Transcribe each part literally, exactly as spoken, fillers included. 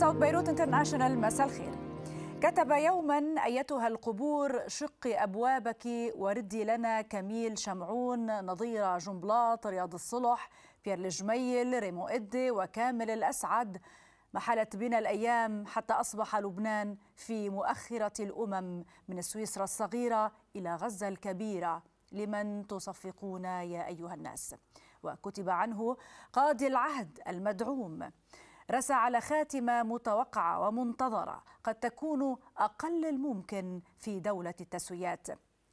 صوت بيروت انترناشونال، مساء الخير. كتب يوما أيتها القبور شقي أبوابك وردي لنا كميل شمعون، نظيرة جنبلاط، رياض الصلح، بيير الجميل، ريمو إدي وكامل الأسعد. محلت بنا الأيام حتى أصبح لبنان في مؤخرة الأمم، من سويسرا الصغيرة إلى غزة الكبيرة، لمن تصفقون يا أيها الناس. وكتب عنه قاضي العهد المدعوم، رسى على خاتمة متوقعة ومنتظرة قد تكون أقل الممكن في دولة التسويات.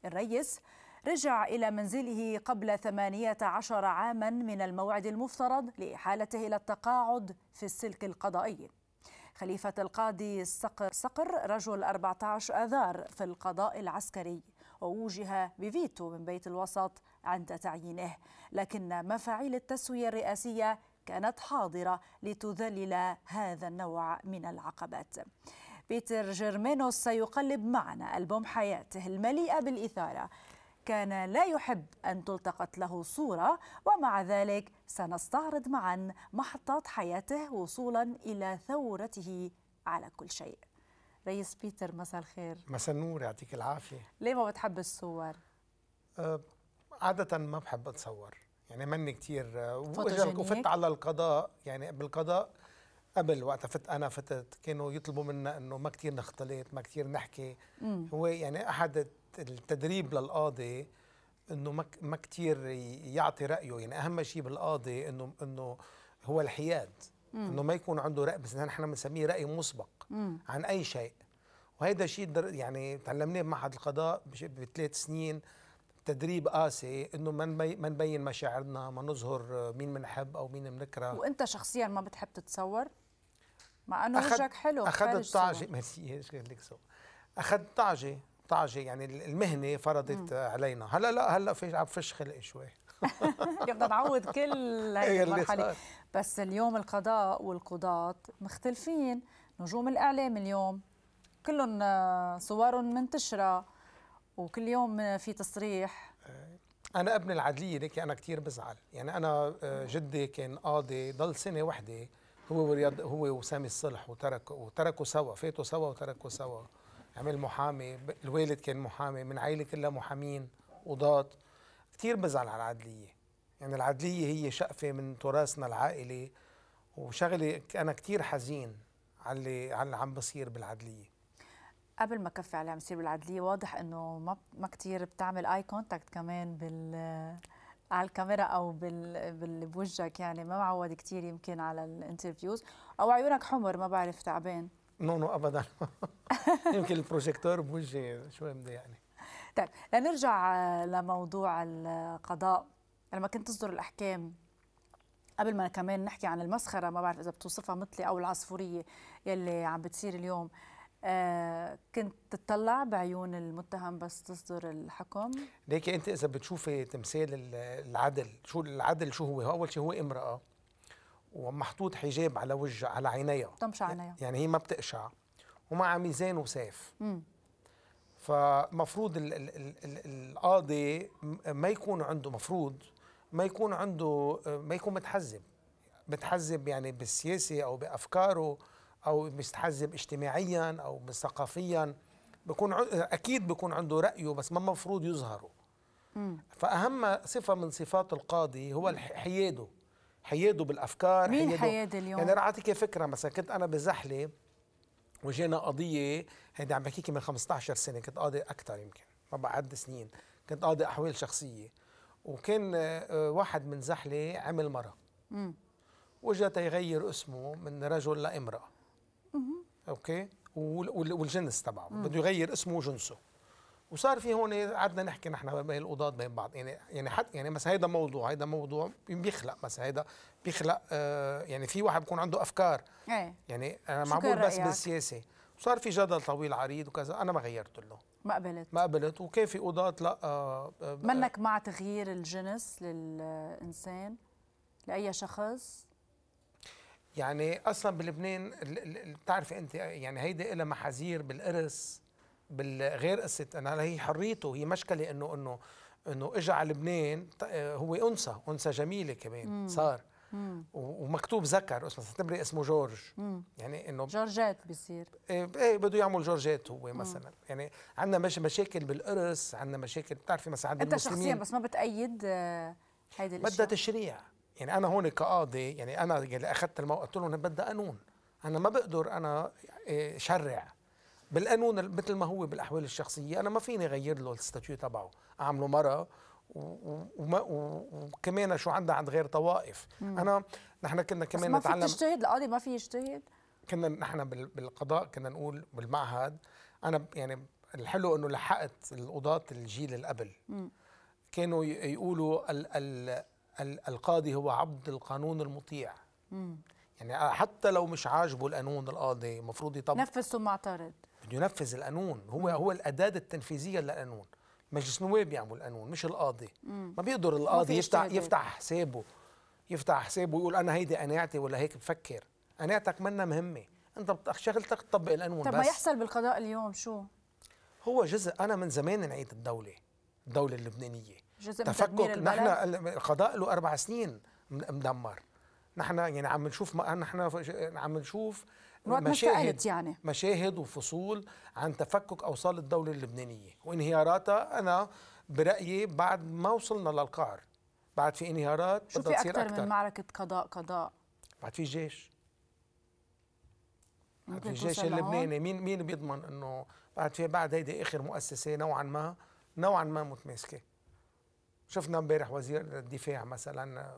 الرئيس رجع إلى منزله قبل ثمانية عشر عاما من الموعد المفترض لإحالته إلى التقاعد في السلك القضائي. خليفة القاضي سقر, سقر رجل أربعة عشر آذار في القضاء العسكري، ووجه بفيتو من بيت الوسط عند تعيينه، لكن مفاعيل التسوية الرئاسية كانت حاضرة لتذلل هذا النوع من العقبات. بيتر جيرمينو سيقلب معنا ألبوم حياته المليئة بالإثارة، كان لا يحب أن تلتقط له صورة، ومع ذلك سنستعرض معا محطات حياته وصولا إلى ثورته على كل شيء. رئيس بيتر، مساء الخير. مساء النور، يعطيك العافية. ليه ما بتحب الصور؟ أه عادة ما بحب أتصور، يعني مني كتير. وفت على القضاء، يعني بالقضاء قبل وقتها فت أنا فتت كانوا يطلبوا منا أنه ما كتير نختلط، ما كتير نحكي. مم. هو يعني أحد التدريب للقاضي أنه ما ما كتير يعطي رأيه، يعني أهم شيء بالقاضي أنه أنه هو الحياد، أنه ما يكون عنده رأي، بس نحن بنسميه رأي مسبق مم. عن أي شيء. وهذا شيء يعني تعلمناه بمعهد القضاء بثلاث سنين تدريب قاسي، انه ما ما نبين مشاعرنا، ما نظهر مين بنحب او مين بنكره. وانت شخصيا ما بتحب تتصور؟ مع انه وجهك حلو. اخذت طعجه، ميرسي، شكلك سو. اخذت طعجه طعجه يعني المهنه فرضت مم. علينا. هلا لا هلا في عم فش خلق شوي. بدنا نعوض كل هي المرحله. بس اليوم القضاء والقضاة مختلفين، نجوم الاعلام اليوم كلهم صورهم منتشره، وكل يوم في تصريح. أنا ابن العدلية، لكن أنا كتير بزعل. يعني أنا جدي كان قاضي، ضل سنة وحدة هو ورياض، هو وسامي الصلح، وترك وتركوا سوا، فاتوا سوا وتركوا سوا. عمل محامي، الوالد كان محامي، من عائلة كلها محامين قضاة. كتير بزعل على العدلية، يعني العدلية هي شقفة من تراثنا العائلي، وشغلي أنا كتير حزين على اللي على اللي عم بصير بالعدلية. قبل ما كفي على اللي عم يصير بالعدليه، واضح انه ما ما كثير بتعمل اي كونتاكت كمان بال على الكاميرا او بال باللي بوجهك، يعني ما معود كثير يمكن على الانترفيوز، او عيونك حمر ما بعرف، تعبان. نو نو ابدا. يمكن البروجيكتور بوجهي شوي مضايقني. طيب لنرجع لموضوع القضاء، لما كنت تصدر الاحكام قبل ما كمان نحكي عن المسخره، ما بعرف اذا بتوصفها مثلي او العصفوريه يلي عم بتصير اليوم، آه كنت تطلع بعيون المتهم بس تصدر الحكم؟ ليكي انت اذا بتشوفي تمثال العدل، شو العدل شو هو؟ اول شيء هو امراه ومحطوط حجاب على وجه على عينيها، بتمشي عينيها، يعني هي ما بتقشع، ومع ميزان وسيف. امم فمفروض ال ال ال ال القاضي ما يكون عنده، مفروض ما يكون عنده، ما يكون متحزب، متحزب يعني بالسياسه او بافكاره، أو مستحزب اجتماعياً أو ثقافياً، بكون أكيد بيكون عنده رأيه، بس ما مفروض يظهره. مم. فأهم صفة من صفات القاضي هو حياده، حياده بالأفكار. مين حياده, حياده اليوم؟ يعني رعاتك فكرة، مثلا كنت أنا بزحلة وجينا قضية، هيدي عم بحكيكي من خمسة عشر سنة، كنت قاضي أكثر يمكن، ما بعد سنين، كنت قاضي أحوال شخصية، وكان واحد من زحلة عمل مرة، وجاته يغير اسمه من رجل لامرأة. اوكي، والجنس تبعه بده يغير اسمه وجنسه، وصار في هون قعدنا نحكي نحن بين القضاة بين بعض، يعني يعني حتى يعني مثلا هيدا موضوع، هيدا موضوع بيخلق، مثلا هيدا بيخلق آه يعني في واحد بيكون عنده افكار، ايه يعني انا معقول بس بالسياسه، وصار في جدل طويل عريض وكذا، انا ما غيرت له، ما قبلت ما قبلت وكان في قضاة لا آه منك مع تغيير الجنس للانسان لاي شخص؟ يعني اصلا بلبنان بتعرفي انت، يعني هيدي لها محاذير بالارث، بالغير قصه انا هي حريته، هي مشكله انه انه انه اجى على لبنان، هو انثى انثى جميله كمان صار مم. ومكتوب ذكر اسمه سنتمري اسمه جورج. مم. يعني انه جورجات بيصير ايه بده يعمل جورجات هو مثلا. مم. يعني عندنا مش مشاكل بالارث، عندنا مشاكل بتعرفي مثلا عند المسلمين. انت شخصيا بس ما بتأيد هيدي الاشياء؟ بدها تشريع. يعني انا هون كقاضي، يعني انا اللي اخذت الموقف قلت لهم بدها قانون، انا ما بقدر انا شرع بالقانون مثل ما هو بالاحوال الشخصيه، انا ما فيني اغير له الستاتيو تبعه، اعمله مره وكمان شو عندها عند غير طوائف. مم. انا نحن كنا كمان ما نتعلم. ما في تجتهد القاضي، ما في يجتهد. كنا نحن بالقضاء كنا نقول بالمعهد، انا يعني الحلو انه لحقت القضاة الجيل اللي قبل. مم. كانوا يقولوا ال ال ال القاضي هو عبد القانون المطيع. مم. يعني حتى لو مش عاجبه القانون القاضي المفروض يطبق، نفذ ثم اعترض، بده ينفذ القانون، هو هو الاداه التنفيذيه للقانون. مجلس النواب يعمل قانون مش القاضي. مم. ما بيقدر القاضي ما يفتح يفتح حسابه يفتح حسابه ويقول انا هيدي قناعتي ولا هيك بفكر. قناعتك منا مهمه، انت شغلتك تطبق القانون بس. طب ما يحصل بالقضاء اليوم شو؟ هو جزء، انا من زمان نعيد الدوله، الدوله اللبنانيه جزء تفكك. نحن القضاء له اربع سنين مدمر، نحن يعني عم نشوف نحن عم نشوف مشاهد يعني مشاهد وفصول عن تفكك اوصال الدوله اللبنانيه وانهياراتها. انا برايي بعد ما وصلنا للقعر، بعد في انهيارات شو بدها تصير اكثر. اكثر من معركه قضاء قضاء، بعد في جيش، بعد في الجيش اللبناني. مين مين بيضمن انه بعد في بعد هيدي اخر مؤسسه نوعا ما نوعا ما متماسكه. شفنا امبارح وزير الدفاع مثلا،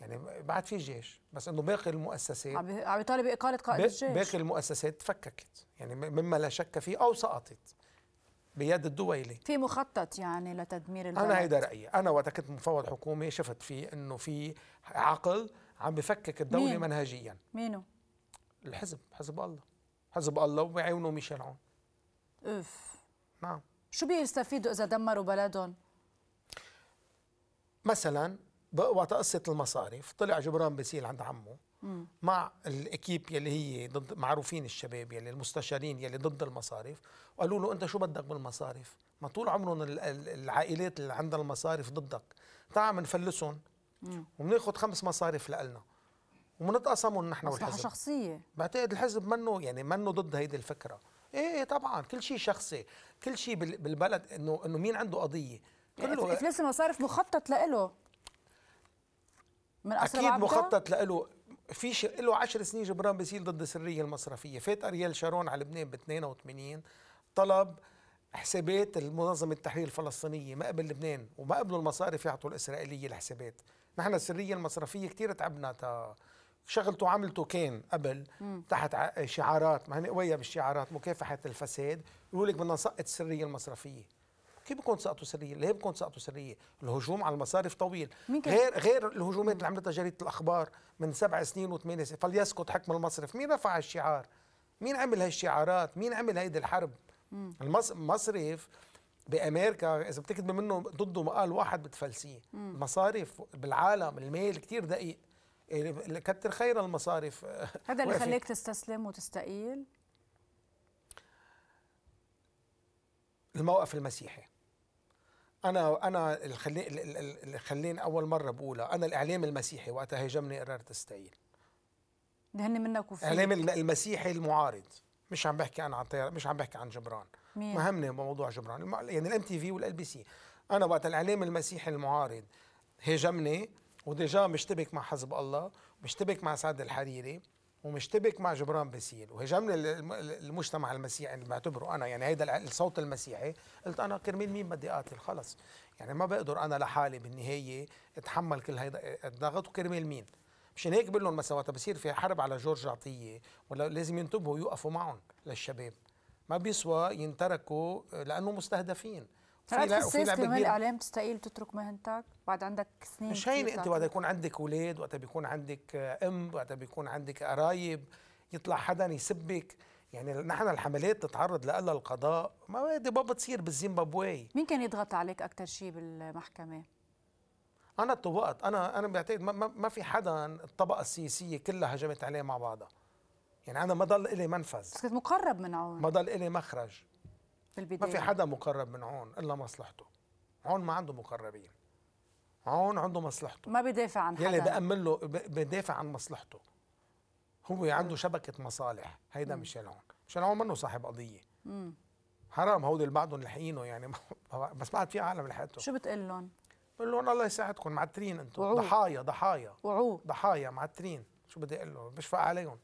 يعني بعد في جيش، بس انه باقي المؤسسات عم يطالب باقاله قائد الجيش. باقي المؤسسات تفككت، يعني مما لا شك فيه او سقطت بيد الدويلي. في مخطط يعني لتدمير البلد. انا هيدا رايي، انا وقت كنت مفوض حكومه شفت فيه انه في عقل عم بفكك الدوله. مين؟ منهجيا. مينو؟ الحزب، حزب الله، حزب الله وبيعاونوا ميشيل عون. اوف. نعم. شو بيستفيدوا اذا دمروا بلدهم؟ مثلا وقت قصة المصارف طلع جبران باسيل عند عمه. مم. مع الأكيب يلي هي ضد، معروفين الشباب يلي المستشارين يلي ضد المصارف، وقالوا له أنت شو بدك بالمصارف؟ ما طول عمرهم العائلات اللي عندها المصارف ضدك، تعال نفلسهم وبناخذ خمس مصارف لنا وبنتقاسمهم نحن والحزب. مصلحة شخصية. بعتقد الحزب منه يعني منه ضد هيدي الفكرة. إيه طبعا كل شيء شخصي، كل شيء بالبلد إنه إنه مين عنده قضية. كله إفلاس المصارف مخطط له. أكيد مخطط له. في شيء له عشر سنين جبران باسيل ضد السرية المصرفية، فات أريئيل شارون على لبنان ب اثنين وثمانين طلب حسابات المنظمة التحرير الفلسطينية ما قبل لبنان، وما قبلوا المصارف يعطوا الإسرائيلية الحسابات. نحن السرية المصرفية كثير تعبنا تا شغلته وعملته كان قبل. مم. تحت شعارات، ما هن قوية بالشعارات، مكافحة الفساد، يقول لك بدنا نسقط السرية المصرفية. كيف بكون سقطوا سريه؟ ليه بكون سقطوا سريه؟ الهجوم على المصارف طويل، غير غير الهجومات اللي عملتها جريده الاخبار من سبع سنين وثمان سنين، فليسقط حكم المصرف، مين رفع الشعار؟ مين عمل هالشعارات؟ مين عمل هيدي الحرب؟ مم. المصرف بامريكا اذا بتكتب منه ضده مقال واحد بتفلسيه، المصارف بالعالم المال كثير دقيق، كتر خير المصارف. هذا اللي خليك تستسلم وتستقيل؟ الموقف المسيحي. أنا أنا اللي خليني أول مرة بقولها، أنا الإعلام المسيحي وقتها هاجمني قررت أستقيل. دهني منك وفيك. الإعلام المسيحي المعارض، مش عم بحكي أنا عن طيار، مش عم بحكي عن جبران. مين؟ ما همني موضوع جبران، يعني الام تي في والال بي سي. أنا وقت الإعلام المسيحي المعارض هاجمني وديجا مشتبك مع حزب الله، مشتبك مع سعد الحريري، ومشتبك مع جبران باسيل، وهجمني المجتمع المسيحي اللي بعتبره انا، يعني هيدا الصوت المسيحي. قلت انا كرمال مين بدي قاتل؟ خلص يعني ما بقدر انا لحالي بالنهايه اتحمل كل هيدا الضغط، وكرمال مين؟ مشان هيك بقول لهم مثلا وقت بصير في حرب على جورج عطيه ولا لازم ينتبهوا يوقفوا معهم للشباب، ما بيسوى ينتركوا لانه مستهدفين. في لعبه كمان الاعلام تستقيل تترك مهنتك بعد عندك سنين. مش هينه انت وقت يكون عندك اولاد، وقت بيكون عندك ام، وقت بيكون عندك قرايب، يطلع حدا يسبك. يعني نحن الحملات تتعرض لها القضاء، ما هيدي ما بتصير بالزيمبابوي. مين كان يضغط عليك اكثر شيء بالمحكمه؟ انا طبقت، انا انا بعتقد ما, ما في حدا الطبقه السياسيه كلها هجمت عليه مع بعضها. يعني انا ما ضل الي منفذ، بس كنت مقرب من عون، ما ضل الي مخرج بالبداية. ما في حدا مقرب من عون إلا مصلحته، عون ما عنده مقربين، عون عنده مصلحته، ما بيدافع عن حدا، يلي بأمن له بيدافع عن مصلحته، هو عنده شبكة مصالح. هيدا ميشيل عون. ميشيل عون منه صاحب قضية. مم. حرام هودي اللي بعدهم لاحقينه يعني، بس بعد في عالم لحقته. شو بتقول لهم؟ بقول لهم الله يساعدكم، معترين انتم، ضحايا ضحايا وعوه ضحايا، معترين، شو بدي اقول لهم؟ بشفق عليهم.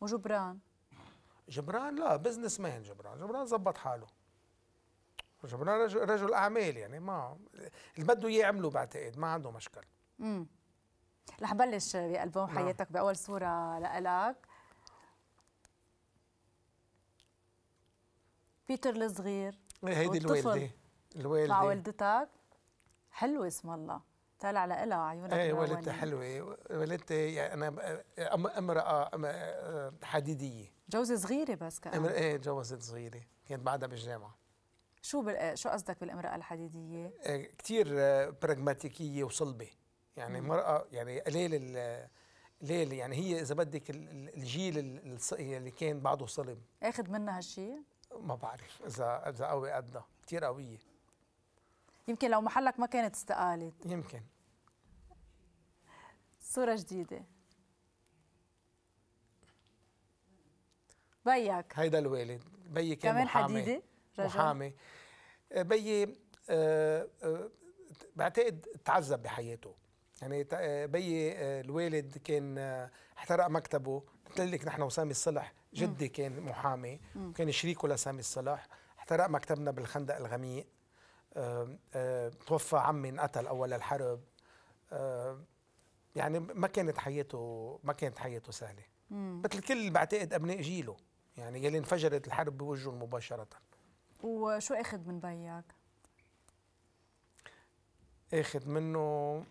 وجبران؟ جبران لا، بزنس مان جبران، جبران زبط حاله. جبران رجل, رجل اعمال يعني، ما اللي بده اياه يعمله بعتقد، ما عنده مشكل. امم رح بلش بألبوم حياتك بأول صورة لإلك. بيتر الصغير، هيدي الوالدة، الوالدة مع والدتك. حلوة اسم الله، طالع لها عيونك. ايه والدتي حلوة، والدتي يعني أنا امرأة حديدية. جوزي صغيرة بس كمان. ايه جوزت صغيرة، كانت بعدها بالجامعة. شو بال... شو قصدك بالامرأة الحديدية؟ كثير براغماتيكية وصلبة، يعني امرأة يعني قليل ال ليل يعني، هي إذا بدك الجيل اللي كان بعده صلب. آخذ منها هالشيء؟ ما بعرف إذا إذا قوي قدها، كثير قوية. يمكن لو محلك ما كانت استقالت. يمكن. صورة جديدة. بيك. هيدا الوالد، بيي كان كمان محامي. حديدي؟ رجل. محامي. بيي أه أه بعتقد تعذب بحياته. يعني بيي الوالد كان احترق مكتبه، قلت لك نحن وسامي الصلح، جدي كان محامي وكان شريكه لسامي الصلح، احترق مكتبنا بالخندق الغميق، توفى عمي انقتل اول الحرب، يعني ما كانت حياته ما كانت حياته سهله، مثل كل بعتقد ابناء جيله يعني يلي انفجرت الحرب بوجههم مباشره. وشو اخذ من بيك؟ اخذ منه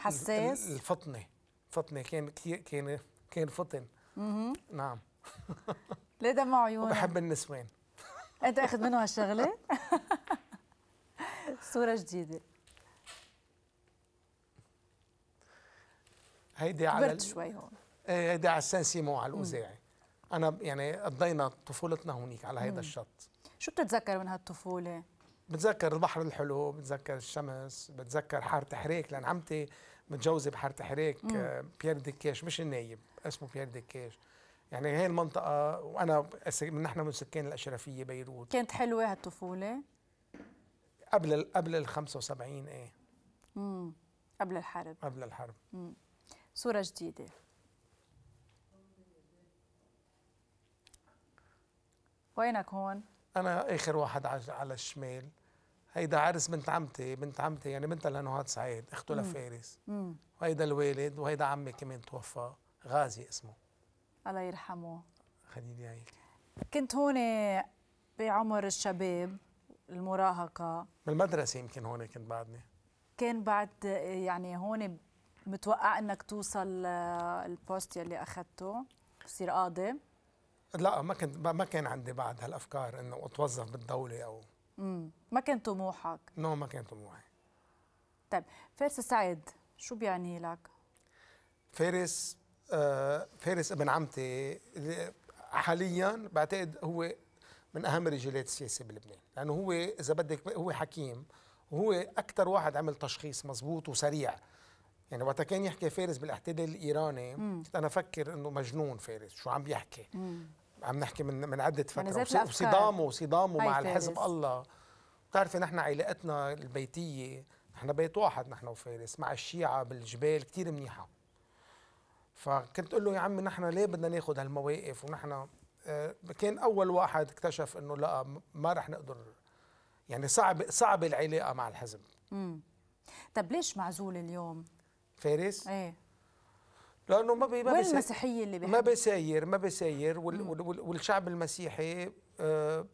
حساس، الفطنه، فطنه كان كثير، كان كان فطن. اها نعم. ليه دمع عيونه؟ بحب النسوان. انت اخذ منه هالشغله؟ صوره جديده. هيدي على كبرت شوي هون. هيدي على السان سيمو، على الاوزاعي. انا يعني قضينا طفولتنا هونيك على هيدا الشط. شو بتتذكر من هالطفوله؟ بتذكر البحر الحلو، بتذكر الشمس، بتذكر حارة حريك، لأن عمتي متجوزة بحارة حريك، بيير دكاش، مش النايب، اسمه بيير دكاش. يعني هي المنطقة، وأنا نحن من سكان الأشرفية بيروت. كانت حلوة هالطفولة؟ قبل ال قبل ال خمسة وسبعين إيه. امم قبل الحرب. قبل الحرب. امم صورة جديدة. وينك هون؟ أنا آخر واحد على الشمال. هيدا عرس بنت عمتي، بنت عمتي يعني بنتها لنهاد سعيد، اخته لفارس. وهيدا الوالد، وهيدا عمي كمان توفى، غازي اسمه. الله يرحمه. خليلي يعيك. كنت هون بعمر الشباب، المراهقة. بالمدرسة يمكن هون كنت بعدني. كان بعد يعني هون متوقع انك توصل البوست يلي اخذته، تصير قاضي؟ لا ما كنت، ما كان عندي بعد هالافكار انه اتوظف بالدوله او امم ما كان طموحك؟ نو ما كان طموحي. طيب فارس السعيد شو بيعني لك؟ فارس آه فارس ابن عمتي حاليا بعتقد هو من اهم رجالات السياسه بلبنان، لانه هو اذا بدك هو حكيم، وهو اكثر واحد عمل تشخيص مضبوط وسريع. يعني وقت كان يحكي فارس بالاحتلال الايراني كنت انا افكر انه مجنون فارس، شو عم بيحكي؟ مم. عم نحكي من من عده فتره، وصدامه صدامه مع الحزب الله. بتعرفي نحن علاقتنا البيتيه، نحن بيت واحد نحن وفارس، مع الشيعه بالجبال كثير منيحه. فكنت اقول له يا عمي نحن ليه بدنا ناخذ هالمواقف، ونحن كان اول واحد اكتشف انه لا ما رح نقدر، يعني صعب صعب العلاقه مع الحزب. امم طب ليش معزول اليوم؟ فارس؟ ايه لانه ما بي ما وين المسيحيه اللي بيحبها؟ ما بيساير ما بيساير وال وال والشعب المسيحي آه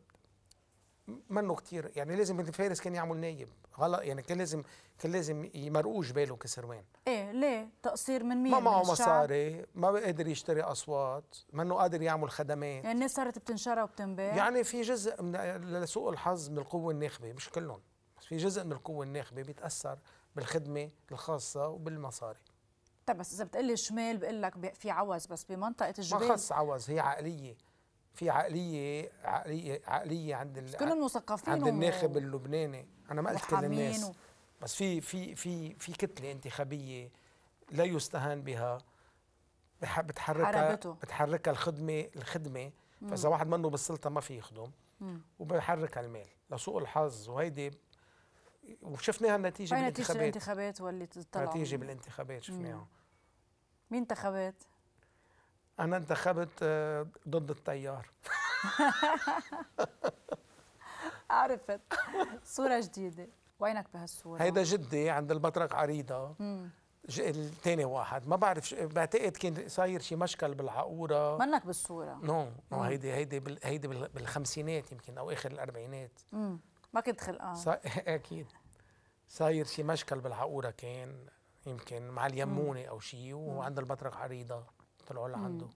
منه كثير، يعني لازم فارس كان يعمل نايب، غلط يعني كان لازم كان لازم يمرقوش باله كسروان. ايه ليه؟ تقصير من مين؟ ما معه مصاري، ما قادر يشتري اصوات، منه قادر يعمل خدمات، يعني الناس صارت بتنشرى وبتنباع. يعني في جزء من لسوء الحظ من القوه الناخبه، مش كلهم، بس في جزء من القوه الناخبه بيتاثر بالخدمه الخاصه وبالمصاري. طيب بس اذا بتقلي شمال بقول لك في عوز، بس بمنطقه الجبال ما خص عوز، هي عقليه، في عقليه عقليه عقليه عند كلهم مثقفين عند الناخب اللبناني. انا ما قلت كل الناس، بس في في في في كتله انتخابيه لا يستهان بها بتحركها بتحركها الخدمه الخدمه فاذا واحد منه بالسلطه ما في يخدم وبيحركها المال لسوء الحظ، وهيدي وشفناها النتيجه بالانتخابات. نتيجه الانتخابات واللي طلعوا نتيجه بالانتخابات شفناها. مين انتخبت؟ انا انتخبت ضد التيار. عرفت صوره جديده. وينك بهالصوره؟ هيدا جدي عند البطرك عريضه. امم الثاني واحد ما بعرف، بعتقد كان صاير شي مشكل بالعقوره. منك بالصوره؟ نو نو هيدي هيدي بال... هيدي بالخمسينات يمكن او اخر الاربعينات. امم ما كنت خلقان صا... اكيد صاير شي مشكل بالعقوره كان يمكن مع اليمونه او شيء، وعند البطرك عريضه طلعوا لعنده.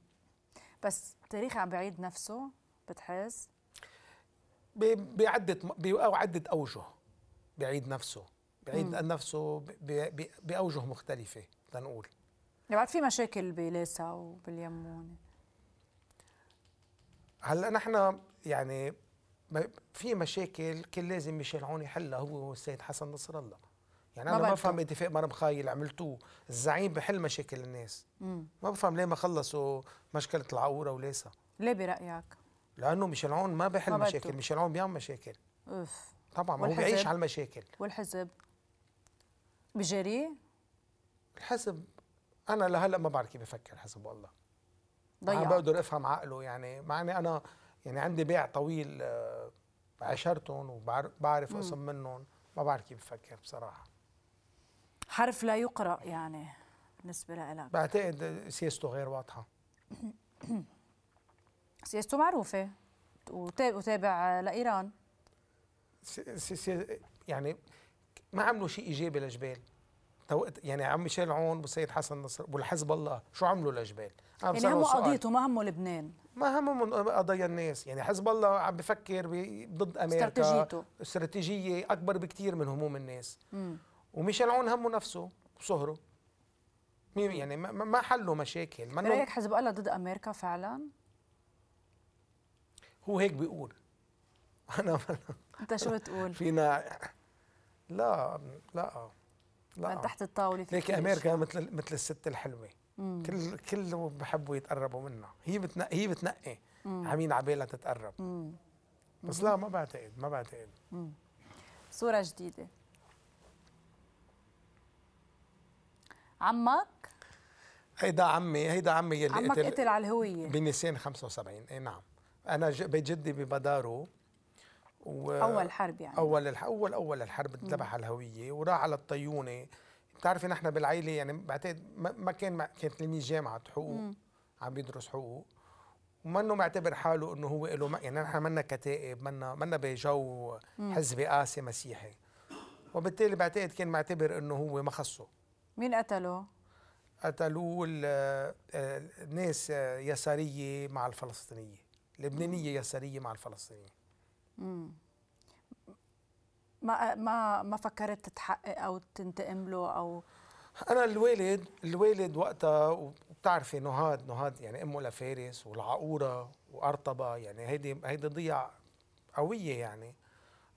بس التاريخ عم بعيد نفسه بتحس؟ بعدة بعدة أوجه بعيد نفسه، بعيد مم. نفسه بأوجه مختلفة لنقول. يعني بعد في مشاكل بليسا وباليمون. هلا نحن يعني في مشاكل كان لازم ميشيل عون يحلها هو والسيد حسن نصر الله. يعني أنا ما بفهم اتفاق مرم خايل عملتوه، الزعيم بحل مشاكل الناس. مم. ما بفهم ليه ما خلصوا مشكلة العقورة وليسا. ليه برأيك؟ لأنه ميشيل عون ما بحل ما مشاكل، ميشيل عون بيعمل مشاكل. أوف. طبعا ما هو بيعيش على المشاكل. والحزب بجري؟ الحزب أنا لهلا ما بعرف كيف بفكر الحزب والله. ضيع. ما بقدر أفهم عقله يعني، مع إني أنا يعني عندي بيع طويل بعشرتهم وبعرف قسم منهم، ما بعرف كيف بفكر بصراحة. حرف لا يقرأ يعني بالنسبة لإلك؟ بعتقد سياسته غير واضحة. سياسته معروفة وتابع لإيران. سي سي يعني ما عملوا شيء إيجابي لجبال. يعني عم ميشيل عون والسيد حسن نصر والحزب الله شو عملوا لجبال؟ يعني همه قضيته ما همه لبنان. ما همه قضايا الناس، يعني حزب الله عم بفكر ضد أمريكا. استراتيجيته استراتيجية أكبر بكتير من هموم الناس. وميشيل عون همه نفسه وسهره. يعني ما حلوا مشاكل. برأيك حزب الله ضد أمريكا فعلا؟ هو هيك بيقول. أنا أنت شو بتقول؟ فينا لا لا لا من تحت الطاولة. ليك أمريكا مثل مثل الست الحلوة، كل كله بحبوا يتقربوا منها، هي بتنقي هي بتنقي عمين عبالها تتقرب. مم. بس لا ما بعتقد ما بعتقد. مم. صورة جديدة. عمك؟ هيدا عمي هيدا عمي اللي عمك قتل, قتل على الهوية بنيسان خمسة وسبعين. اي نعم. أنا بيت جدي ببدارو و أول حرب يعني أول الح... أول أول الحرب تبع الهوية وراح على الطيونة. بتعرفي نحن بالعيلة يعني بعتقد ما كان ما... كان تلميذ جامعة حقوق عم بيدرس حقوق ومنه معتبر حاله إنه هو له ما... يعني نحن منا كتائب منا منا بجو حزبي قاسي مسيحي، وبالتالي بعتقد كان معتبر إنه هو ما خصه. مين قتله؟ قتلوه الناس يسارية مع الفلسطينية، لبنانية يسارية مع الفلسطينية. امم ما ما ما فكرت تتحقق او تنتقم له او؟ انا الوالد الوالد وقتها وبتعرفي نهاد نهاد يعني امه لفارس والعقوره وارطبه، يعني هيدي هيدي ضيعه قويه، يعني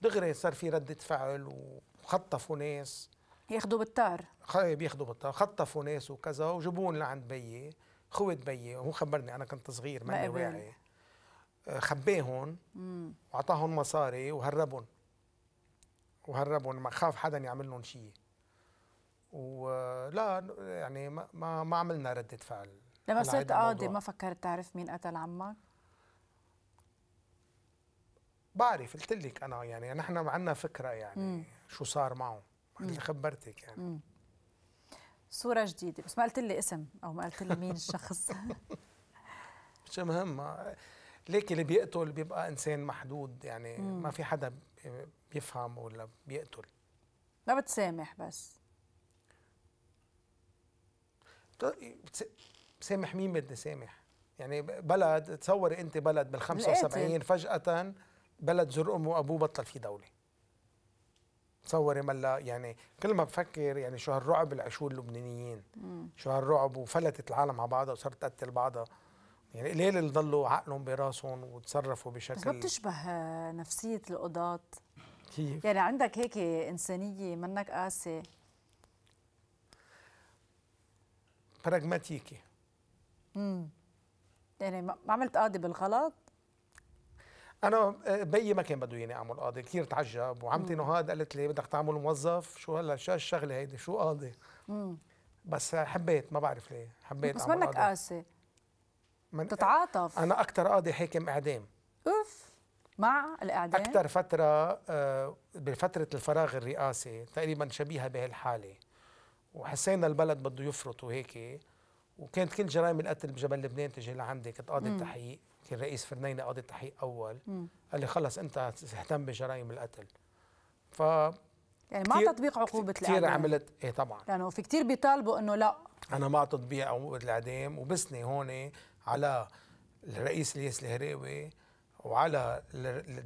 دغري صار في رده فعل وخطفوا ناس ياخذوا بالطار بياخذوا بالطار خطفوا ناس وكذا وجبون لعند بيي خوت بيي، هو خبرني انا كنت صغير ماني واعي، خباهم وعطاهم مصاري وهربهم وهربهم ما خاف حدا يعمل لهم شيء. ولا يعني ما ما عملنا ردة فعل. لما صرت قاضي ما فكرت تعرف مين قتل عمك؟ بعرف قلت لك انا يعني نحن عندنا فكره يعني مم. شو صار معه اللي خبرتك يعني. مم. صوره جديده بس ما قلت لي اسم او ما قلت لي مين الشخص. مش مهم، ليك اللي بيقتل بيبقى انسان محدود يعني. مم. ما في حدا بيفهم ولا بيقتل. ما بتسامح بس بتسامح مين بدي سامح؟ يعني بلد تصوري انت بلد بال خمسة وسبعين فجأة بلد زر امه وابوه بطل في دولة. تصوري ملا يعني كل ما بفكر يعني شو هالرعب اللي عاشوه اللبنانيين. مم. شو هالرعب وفلتت العالم على بعضها وصارت تقتل بعضها. يعني قليل اللي ضلوا عقلهم براسهم وتصرفوا بشكل. بس ما بتشبه نفسية القضاة؟ كيف يعني عندك هيك انسانيه منك قاسي، براغماتيكي. امم يعني ما عملت قاضي بالغلط؟ انا بيي ما كان بده ياني اعمل قاضي، كثير تعجب، وعمتي نهاد قالت لي بدك تعمل موظف؟ شو هلا شو الشغله هيدي؟ شو قاضي؟ امم بس حبيت، ما بعرف ليه حبيت. بس منك قاسي، من تتعاطف. انا اكثر قاضي حاكم اعدام. اوف، مع الاعدام اكثر فتره بفتره الفراغ الرئاسي تقريبا شبيهه بهالحاله، وحسينا البلد بده يفرط وهيك، وكانت كل جرائم القتل بجبل لبنان تجي لعندي، كنت قاضي التحقيق، كان رئيس فرنينة قاضي التحقيق اول. مم. قال لي خلص انت اهتم بجرائم القتل. ف يعني مع تطبيق عقوبه الاعدام كثير عملت. ايه طبعا، لانه يعني في كثير بيطالبوا انه لا، انا مع تطبيق عقوبه الاعدام، وبسني هون على الرئيس الياس الهراوي وعلى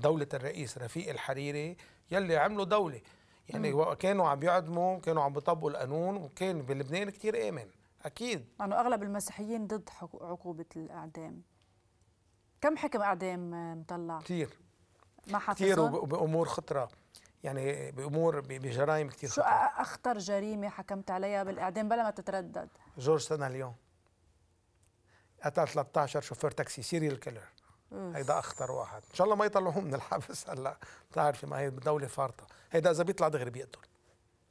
دوله الرئيس رفيق الحريري يلي عملوا دوله، يعني مم. كانوا عم يعدموا، كانوا عم بيطبقوا القانون، وكان بلبنان كثير امن. اكيد انه اغلب المسيحيين ضد عقوبه الاعدام. كم حكم اعدام مطلع؟ كثير، ما حافظهم كثير، وبامور خطره، يعني بامور بجرائم كثير خطره. شو اخطر جريمه حكمت عليها بالاعدام بلا ما تتردد؟ جورج سناليون قتل ثلاثة عشر شوفير تاكسي، سيريال كيلر، هيدا اخطر واحد. ان شاء الله ما يطلعوه من الحبس هلا، بتعرفي ما هي الدوله فارطه، هيدا اذا بيطلع دغري بيقتل.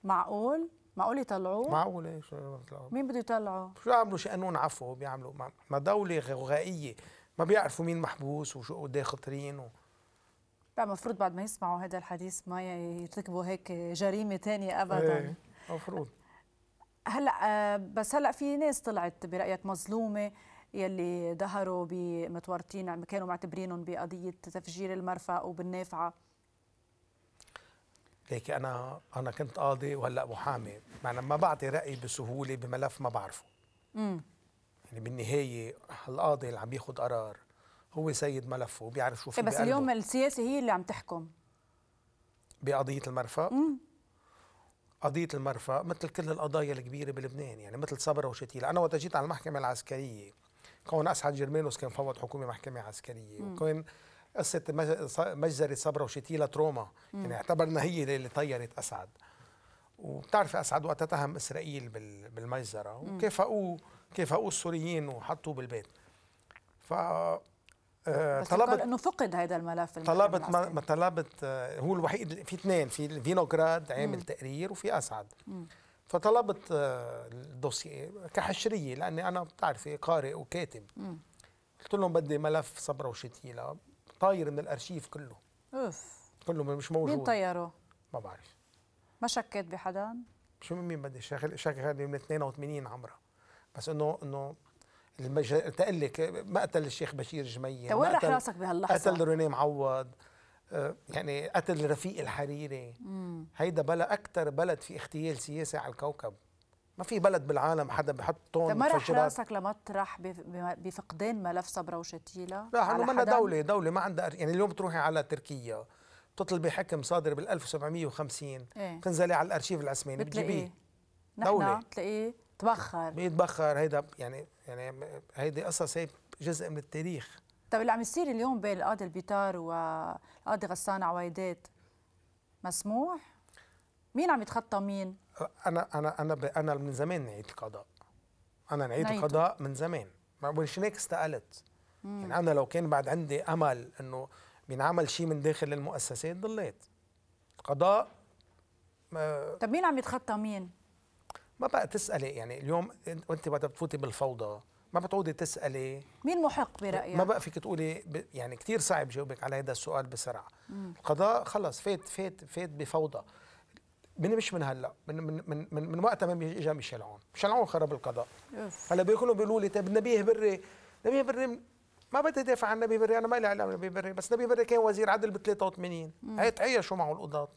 معقول؟ معقول يطلعوه؟ معقول ايه، شو يطلعوه؟ مين بده يطلعه؟ شو يعملوا شي قانون عفو بيعملوا؟ ما دولة غوغائية، ما بيعرفوا مين محبوس وشو قد ايه خطرين و... لا، المفروض بعد ما يسمعوا هذا الحديث ما يرتكبوا هيك جريمة ثانية أبدا. ايه المفروض. هلا بس هلا في ناس طلعت برأيك مظلومة، يلي ظهروا بمتورطين كانوا معتبرينهم بقضية تفجير المرفأ وبالنافعة. ليك انا انا كنت قاضي وهلا محامي، معنى ما بعطي رايي بسهوله بملف ما بعرفه. امم يعني بالنهايه القاضي اللي عم ياخذ قرار هو سيد ملفه وبيعرف شو في بقلبه. بس اليوم السياسه هي اللي عم تحكم بقضيه المرفأ. امم قضيه المرفأ مثل كل القضايا الكبيره بلبنان، يعني مثل صبرا وشتيلة. انا وقت جيت على المحكمه العسكريه، كون اسعد جيرمينوس كان فوض حكومه محكمه عسكريه، وكان قصة مجزرة صبرا وشتيلة تروما، يعني اعتبرنا هي اللي طيرت أسعد. وبتعرف أسعد وقتها اتهم إسرائيل بالمجزرة، وكافئوه كافئوه السوريين وحطوه بالبيت. ف بس طلبت انه فقد هذا الملف. طلبت ما طلبت هو الوحيد، في اثنين، في فينوغراد عامل تقرير وفي أسعد. مم. فطلبت الدوسييه كحشرية، لأني أنا بتعرفي قارئ وكاتب. مم. قلت لهم بدي ملف صبرا وشتيلة طاير من الارشيف كله. اوف، كله مش موجود. مين طيره؟ ما بعرف، ما شكيت بحدا. شو مين بدي شغل شغل من اثنين وثمانين عمره، بس انه انه المج... تقول لك مقتل الشيخ بشير جميل، تورح راسك بهاللحظه، قتل روني معوض، يعني قتل رفيق الحريري. مم. هيدا بلا اكثر بلد في اغتيال سياسي على الكوكب، ما في بلد بالعالم حدا بحط طن مفجرات. ما رح راسك لمطرح بفقدان ملف صبرا وشتيلة؟ لا، على منا دولة دولة ما عندها، يعني اليوم بتروحي على تركيا بتطلبي حكم صادر بال ألف وسبعمية وخمسين، إيه؟ بتنزلي على الارشيف العثماني بتجيبيه. دولة بتلاقيه تبخر، بيتبخر هيدا، يعني يعني هيدي قصص، هي جزء من التاريخ. طيب اللي عم يصير اليوم بين القاضي البيطار والقاضي غسان عويدات مسموح؟ مين عم يتخطى مين؟ أنا أنا أنا أنا من زمان نعيد القضاء. أنا نعيد نعيده. القضاء من زمان، مش هيك استقلت. مم. يعني أنا لو كان بعد عندي أمل إنه بينعمل شيء من داخل المؤسسات ضليت. القضاء ما... طب مين عم يتخطى مين؟ ما بقى تسألي، يعني اليوم أنت وقت بتفوتي بالفوضى ما بتعودي تسألي مين محق برأيك؟ ما بقى فيك تقولي ب... يعني كثير صعب جاوبك على هذا السؤال بسرعة. مم. القضاء خلص فات فات فات بفوضى. من مش من هلا، من من من من, من وقت ما اجى ميشيل عون، ميشيل عون خرب القضاء. هلا بيكونوا بيقولوا لي طيب نبيه بري، نبيه بري ما بدي ادافع عن نبيه بري، انا ما لي علاقه بنبيه بري، بس نبيه بري كان وزير عدل ب ثلاثة وثمانين، هي تعيشوا معه القضاة.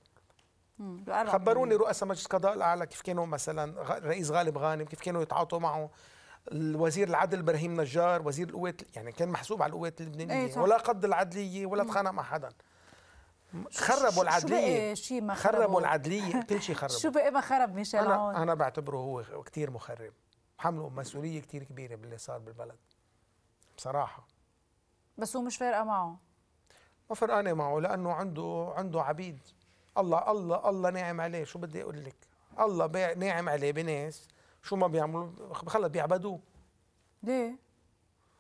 خبروني رؤساء مجلس القضاء الاعلى كيف كانوا، مثلا رئيس غالب غانم كيف كانوا يتعاطوا معه، الوزير العدل ابراهيم نجار، وزير القوات يعني كان محسوب على القوات اللبنانيه، ولا قض العدليه ولا تخانق مع حدا. خربوا العدليه، شو ما خربوا, خربوا العدليه، كل شيء خربوا. شو بقى ما خرب ميشيل عون؟ انا, أنا بعتبره هو كثير مخرب، حمله مسؤوليه كثير كبيره باللي صار بالبلد بصراحه. بس هو مش فارقه معه، ما فرقانه معه، لانه عنده عنده عبيد. الله الله الله ناعم عليه، شو بدي اقول لك؟ الله ناعم عليه بناس شو ما بيعملوا خلص بيعبدوه. ليه؟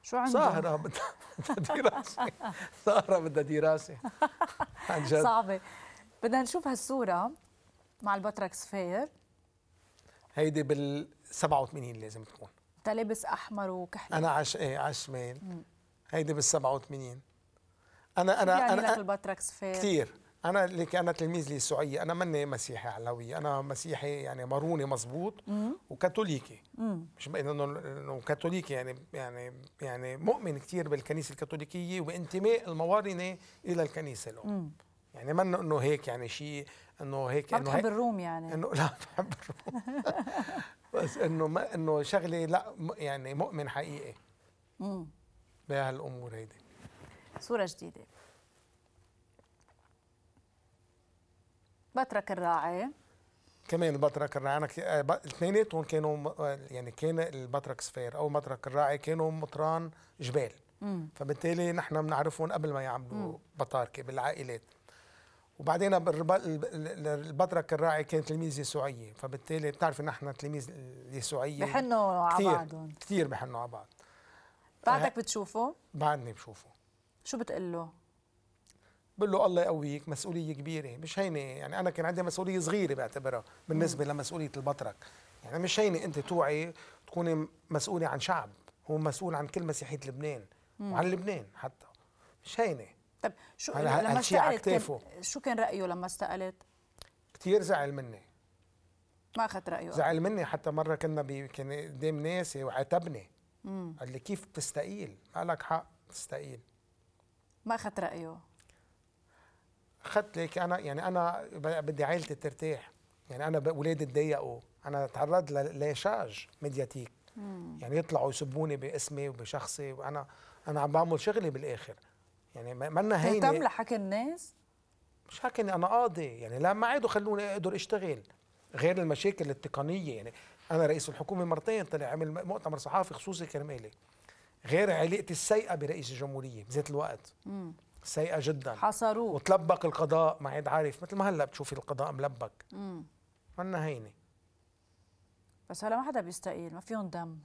شو عندهم؟ سهرة بدها دراسة، سهرة بدها دراسة عن جد صعبة. بدنا نشوف هالصورة مع البطرك سفاير. هيدي بال سبعة وثمانين لازم تكون. انت لابس احمر وكحلة. انا عش ايه على الشمال. هيدي بال سبعة وثمانين. انا انا يعني انا لك البطرك سفاير كثير. انا لك انا تلميذ للسعودية، انا ماني مسيحي علوي، انا مسيحي يعني ماروني مزبوط وكاثوليكي. مش انه كاثوليكي يعني يعني يعني مؤمن كثير بالكنيسة الكاثوليكية وانتماء الموارنة الى الكنيسة الام. يعني ما انه هيك يعني شيء انه هيك انه بحب الروم يعني انه لا بحب الروم بس انه ما انه شغله لا يعني مؤمن حقيقي امم بهالامور. هيدي صوره جديده بطرك الراعي، كمان البطرك الراعي. انا اثنيناتهم كانوا يعني كان البطرك سفير او البطرك الراعي كانوا مطران جبال مم. فبالتالي نحن بنعرفهم قبل ما يعملوا بطاركه بالعائلات. وبعدين البطرك الراعي كان تلميذ يسوعيه، فبالتالي بتعرفي نحن تلميذ يسوعيه بحنوا على بعضهم كثير، بحنوا على بعض. بعدك بتشوفه؟ بعدني بشوفه. شو بتقول له؟ بقول له الله يقويك، مسؤوليه كبيره مش هينه، يعني انا كان عندي مسؤوليه صغيره بعتبرها بالنسبه مم. لمسؤوليه البطرك، يعني مش هينه انت توعي تكوني مسؤوله عن شعب، هو مسؤول عن كل مسيحيه لبنان مم. وعن لبنان حتى، مش هينه. طب شو لما استقلت شو كان رأيه لما استقلت؟ كثير زعل مني. ما أخذت رأيه. زعل مني حتى مرة كنا بي... كان قدام ناس وعاتبني. امم قال لي كيف بتستقيل؟ ما لك حق تستقيل. ما أخذت رأيه. أخذت لك أنا يعني أنا بدي عائلتي ترتاح، يعني أنا أولادي تضايقوا، أنا تعرضت للاشاج ميدياتيك. مم. يعني يطلعوا يسبوني باسمي وبشخصي، وأنا أنا عم بعمل شغلي بالآخر. يعني مالنا هينه. تهتم لحكي الناس؟ مش حكي، انا قاضي، يعني لا ما عادوا خلوني اقدر اشتغل، غير المشاكل التقنيه. يعني انا رئيس الحكومه مرتين طلع عمل مؤتمر صحافي خصوصي كرمالي، غير علاقتي السيئه برئيس الجمهوريه بذات الوقت. امم سيئه جدا، حصروه وتلبك القضاء، ما عاد عارف مثل ما هلا بتشوفي القضاء ملبك. امم مالنا هينه. بس هلا ما حدا بيستقيل، ما فيهم دم.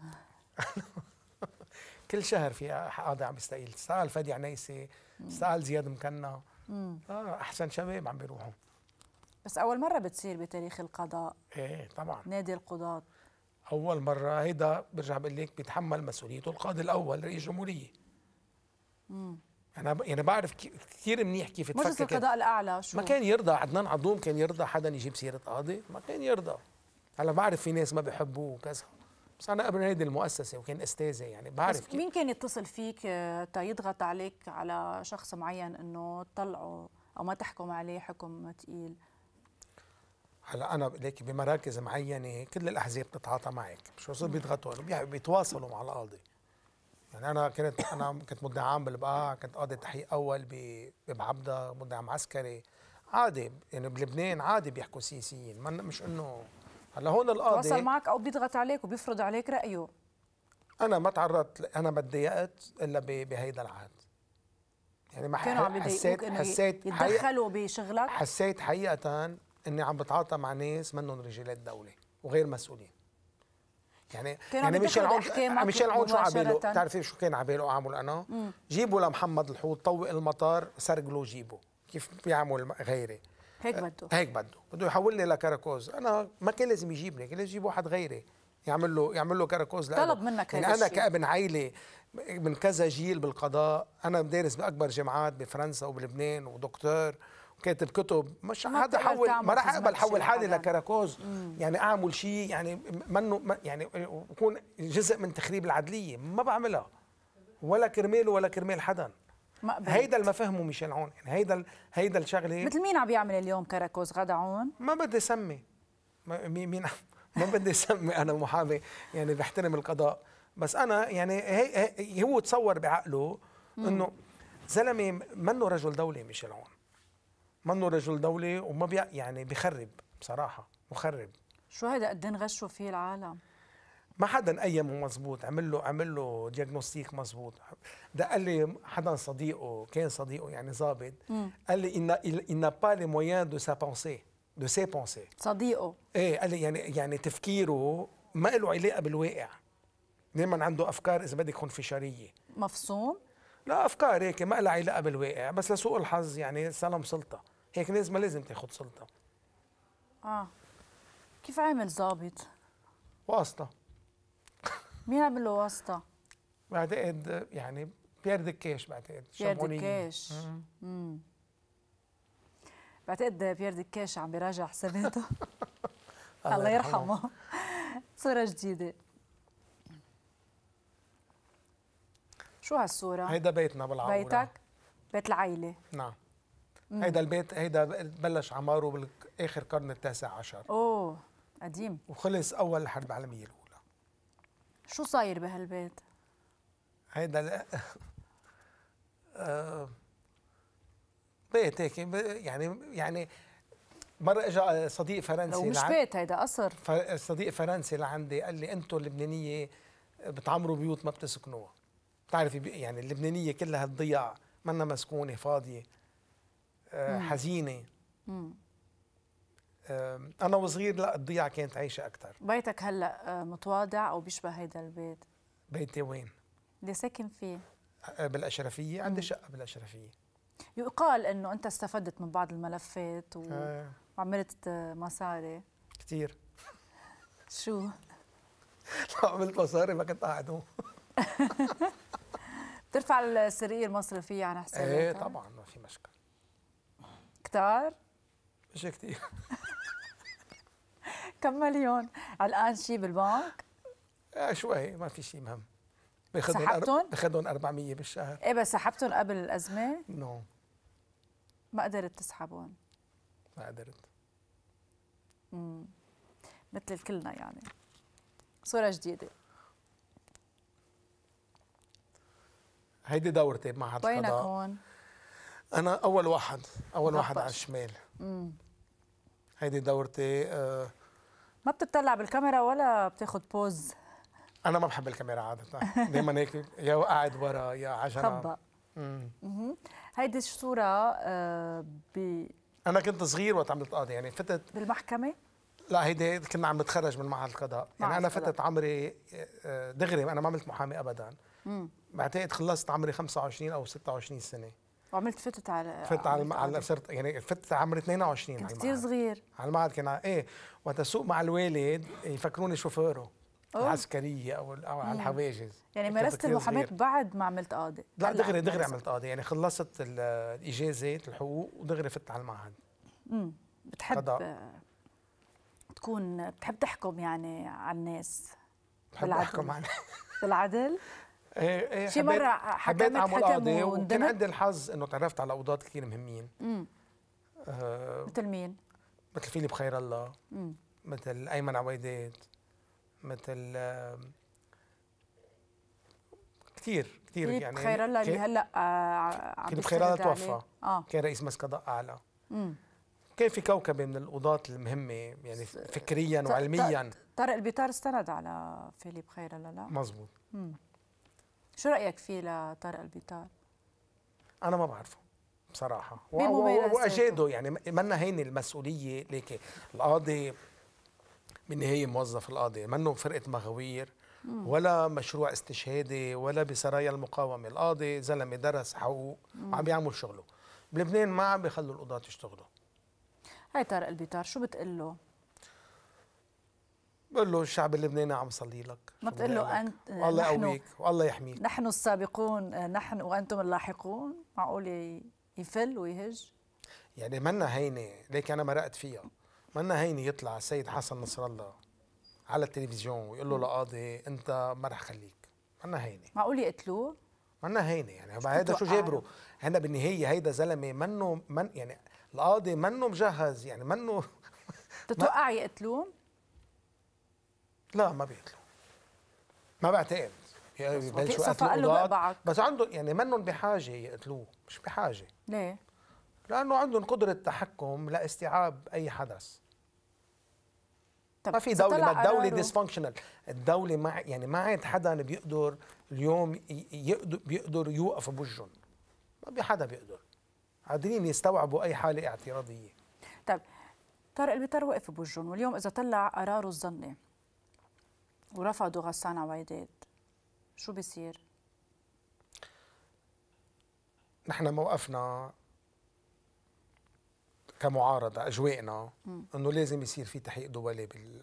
كل شهر في قاضي عم يستقيل، استقال فادي عنيسي، استقال زياد مكنا. امم اه احسن شباب عم بيروحوا. بس اول مره بتصير بتاريخ القضاء. ايه طبعا نادي القضاة اول مره. هيدا برجع بقول لك بيتحمل مسؤوليته القاضي الاول رئيس الجمهوريه. امم انا يعني بعرف كثير منيح كيف تفكر. مجلس القضاء الاعلى شو ما كان يرضى عدنان عضوم، كان يرضى حدا يجيب سيره قاضي؟ ما كان يرضى. هلا بعرف في ناس ما بحبوه وكذا، بس أنا قبل هيدي المؤسسة وكان أستاذة، يعني بعرف. بس مين كان يتصل فيك تيضغط عليك على شخص معين إنه تطلعه أو ما تحكم عليه حكم ثقيل؟ هلا أنا ليك بمراكز معينة كل الأحزاب بتتعاطى معك، مش بصير بيضغطوا، بيتواصلوا مع القاضي. يعني أنا كنت أنا كنت مدعي عام بالبقاع، كنت قاضي تحقيق أول ببعبدة، مدعي عسكري عادي، يعني بلبنان عادي بيحكوا سياسيين، مش إنه هلا هون القاضي تواصل معك او بيضغط عليك وبيفرض عليك رايه. انا ما تعرضت، انا ما اتضايقت الا بهيدا العهد. يعني ما كانوا عم يضايقوك انه يتدخلوا بشغلك؟ حسيت حقيقه اني عم بتعاطى مع ناس منهم رجالات دوله وغير مسؤولين. يعني يعني ميشيل عون ميشيل عون شو عباله؟ بتعرفي شو كان عباله اعمل انا؟ مم. جيبوا لمحمد الحوت، طوق المطار، سرقلوا جيبوا، كيف بيعمل غيري؟ هيك بده هيك بده بده يحولني لكراكوز. انا ما كان لازم يجيبني، كان لازم يجيب واحد غيري يعمل له يعمل له كراكوز. طلب منك يعني انا كابن عائله من كذا جيل بالقضاء، انا بدرس باكبر جامعات بفرنسا وبلبنان ودكتور وكاتب كتب، مش حدا حول ما راح اقبل حول حالي لكراكوز. يعني اعمل شيء يعني منه يعني اكون جزء من تخريب العدليه، ما بعملها ولا كرماله ولا كرمال حدا. هيدا المفهوم ميشيل عون، يعني هيدا هيدا الشغله. مثل مين عم يعمل اليوم كراكوز؟ غدا عون؟ ما بدي سمي مين، ما بدي سمي. انا محامي يعني بحترم القضاء، بس انا يعني هي هي هو تصور بعقله انه زلمه منه رجل دوله. ميشيل عون منه رجل دوله وما بي يعني بخرب، بصراحه مخرب. شو هيدا قدين غشوا فيه العالم؟ ما حدا قيمه مظبوط، عمل له عمل له دياجنوستيك مظبوط. دق لي حدا صديقه، كان صديقه يعني ظابط، قال لي ان ان با لي مويان دو سا بونسي دو سي بونسي صديقه. ايه قال لي يعني يعني تفكيره ما له علاقه بالواقع، دائما عنده افكار اذا بدك خنفشاريه، مفصوم، لا افكار هيك ما لها علاقه بالواقع، بس لسوء الحظ يعني سلم سلطه، هيك ناس ما لازم تاخذ سلطه. اه كيف عامل ظابط؟ واسطه. مين عمل له واسطه؟ بعتقد يعني بيير دكاش، بعتقد بيير دكاش. امم بعتقد بيير دكاش عم بيراجع حساباته. الله يرحمه. صورة جديدة. شو هالصورة؟ هيدا بيتنا بالعمارة. بيتك؟ بيت العيلة. نعم. مم. هيدا البيت هيدا بلش عماره باخر القرن التاسع عشر. اوه قديم. وخلص أول الحرب العالمية الأولى. شو صاير بهالبيت؟ هيدا آه بيت هيك يعني يعني مرة اجى صديق فرنسي لو مش لعن... بيت هيدا قصر. صديق فرنسي لعندي قال لي انتم اللبنانية بتعمروا بيوت ما بتسكنوها. بتعرفي يعني اللبنانية كلها الضياع، منا مسكونة، فاضية، آه حزينة. مم. أنا وصغير لا الضيعة كانت عايشة أكثر. بيتك هلا متواضع أو بيشبه هيدا البيت؟ بيتي وين؟ اللي ساكن فيه بالأشرفية، عندي شقة بالأشرفية. يقال إنه أنت استفدت من بعض الملفات و... آه. وعملت مصاري كثير. شو؟ لو عملت مصاري ما كنت قاعد هون. بترفع السرية المصرفية عن حسابك؟ إيه طبعاً ما في مشكلة. كتار؟ مش كثير. كم مليون؟ الآن شيء بالبنك؟ آه شوي، ما في شيء مهم. سحبتهم؟ باخذهم أربعمية بالشهر. ايه بس سحبتهم قبل الأزمة؟ نو. no. ما قدرت تسحبهم؟ ما قدرت. امم مثل كلنا يعني. صورة جديدة. هيدي دورتي بمعهد القضاء. وينك هون؟ أنا أول واحد، أول واحد على الشمال. امم هيدي دورتي. آه ما بتطلع بالكاميرا ولا بتاخد بوز؟ انا ما بحب الكاميرا عاده، دائما هيك يا قاعد ورا يا عجله خبا. امم هيدي الصوره آه ب انا كنت صغير وقت عملت قاضي، يعني فتت بالمحكمه؟ لا هيدي كنا عم نتخرج من معهد القضاء، يعني انا فتت عمري دغري، انا ما عملت محامي ابدا. امم بعتقد خلصت عمري خمسة وعشرين او ستة وعشرين سنه. وعملت فتت على فتت على على صرت يعني فتت عمري اثنين وعشرين. كنت كثير صغير على المعهد، كان ايه وقت اسوق مع الوالد يفكروني شوفيره العسكريه او او على الحواجز. يعني مارست المحاماه بعد ما عملت قاضي؟ لا دغري دغري عملت قاضي، يعني خلصت الاجازه الحقوق ودغري فتت على المعهد. امم بتحب قضاء. تكون بتحب تحكم يعني على الناس؟ بحب احكم على بالعدل. ايه ايه شي مرة حكمت حكم وندمت؟ عندي الحظ انه تعرفت على قضاة كثير مهمين. امم آه مثل مين؟ مثل فيليب خير الله، امم مثل ايمن عويدات، مثل آه كثير كثير يعني. فيليب خير الله اللي هلا آه عم فيليب خير الله توفى. آه. كان رئيس مجلس قضاء اعلى. امم كان في كوكبه من القضاة المهمة يعني فكريا وعلميا. طارق البيطار استند على فيليب خير الله، لا؟ مظبوط. امم شو رأيك فيه لطارق البيطار؟ أنا ما بعرفه بصراحة، وأجاده يعني منا هين المسؤولية، ليك القاضي بالنهاية موظف، القاضي منه فرقة مغاوير ولا مشروع استشهادي ولا بسرايا المقاومة، القاضي زلمة درس حقوق وعم بيعمل شغله. بلبنان ما عم بيخلوا القضاة يشتغلوا. هاي طارق البيطار شو بتقول له؟ بقول له الشعب اللبناني عم صلي لك. ما بتقول له انت الله يقويك والله يحميك، نحن السابقون نحن وانتم اللاحقون؟ معقول يفل ويهج؟ يعني منا هينه، ليك انا مرقت فيها، منا هينه يطلع السيد حسن نصر الله على التلفزيون ويقول له لقاضي انت ما رح خليك، منا هينه. معقول يقتلوه؟ منا هينه يعني هذا شو جابره؟ هنا بالنهايه هيدا زلمه منه من يعني القاضي منه مجهز يعني منه. بتتوقع يقتلوه؟ لا ما بيقتلوا، ما بعتقد يعني بلشوا يقتلوا، بس عندهم يعني منهم بحاجه يقتلوه، مش بحاجه. ليه؟ لانه عندهم قدره تحكم لاستيعاب اي حدث. ما في دولة، ما الدولة ديسفانكشنال، الدولة ما يعني ما عاد حدا بيقدر اليوم يقدر بيقدر يوقف بوجهن، ما في حدا بيقدر، قادرين يستوعبوا أي حالة اعتراضية. طيب طارق البيطار وقف بوجهن، واليوم إذا طلع قراره الظني ورفضوا غسان عويدات شو بيصير؟ نحن موقفنا كمعارضة أجوائنا أنه لازم يصير في تحقيق دولي بال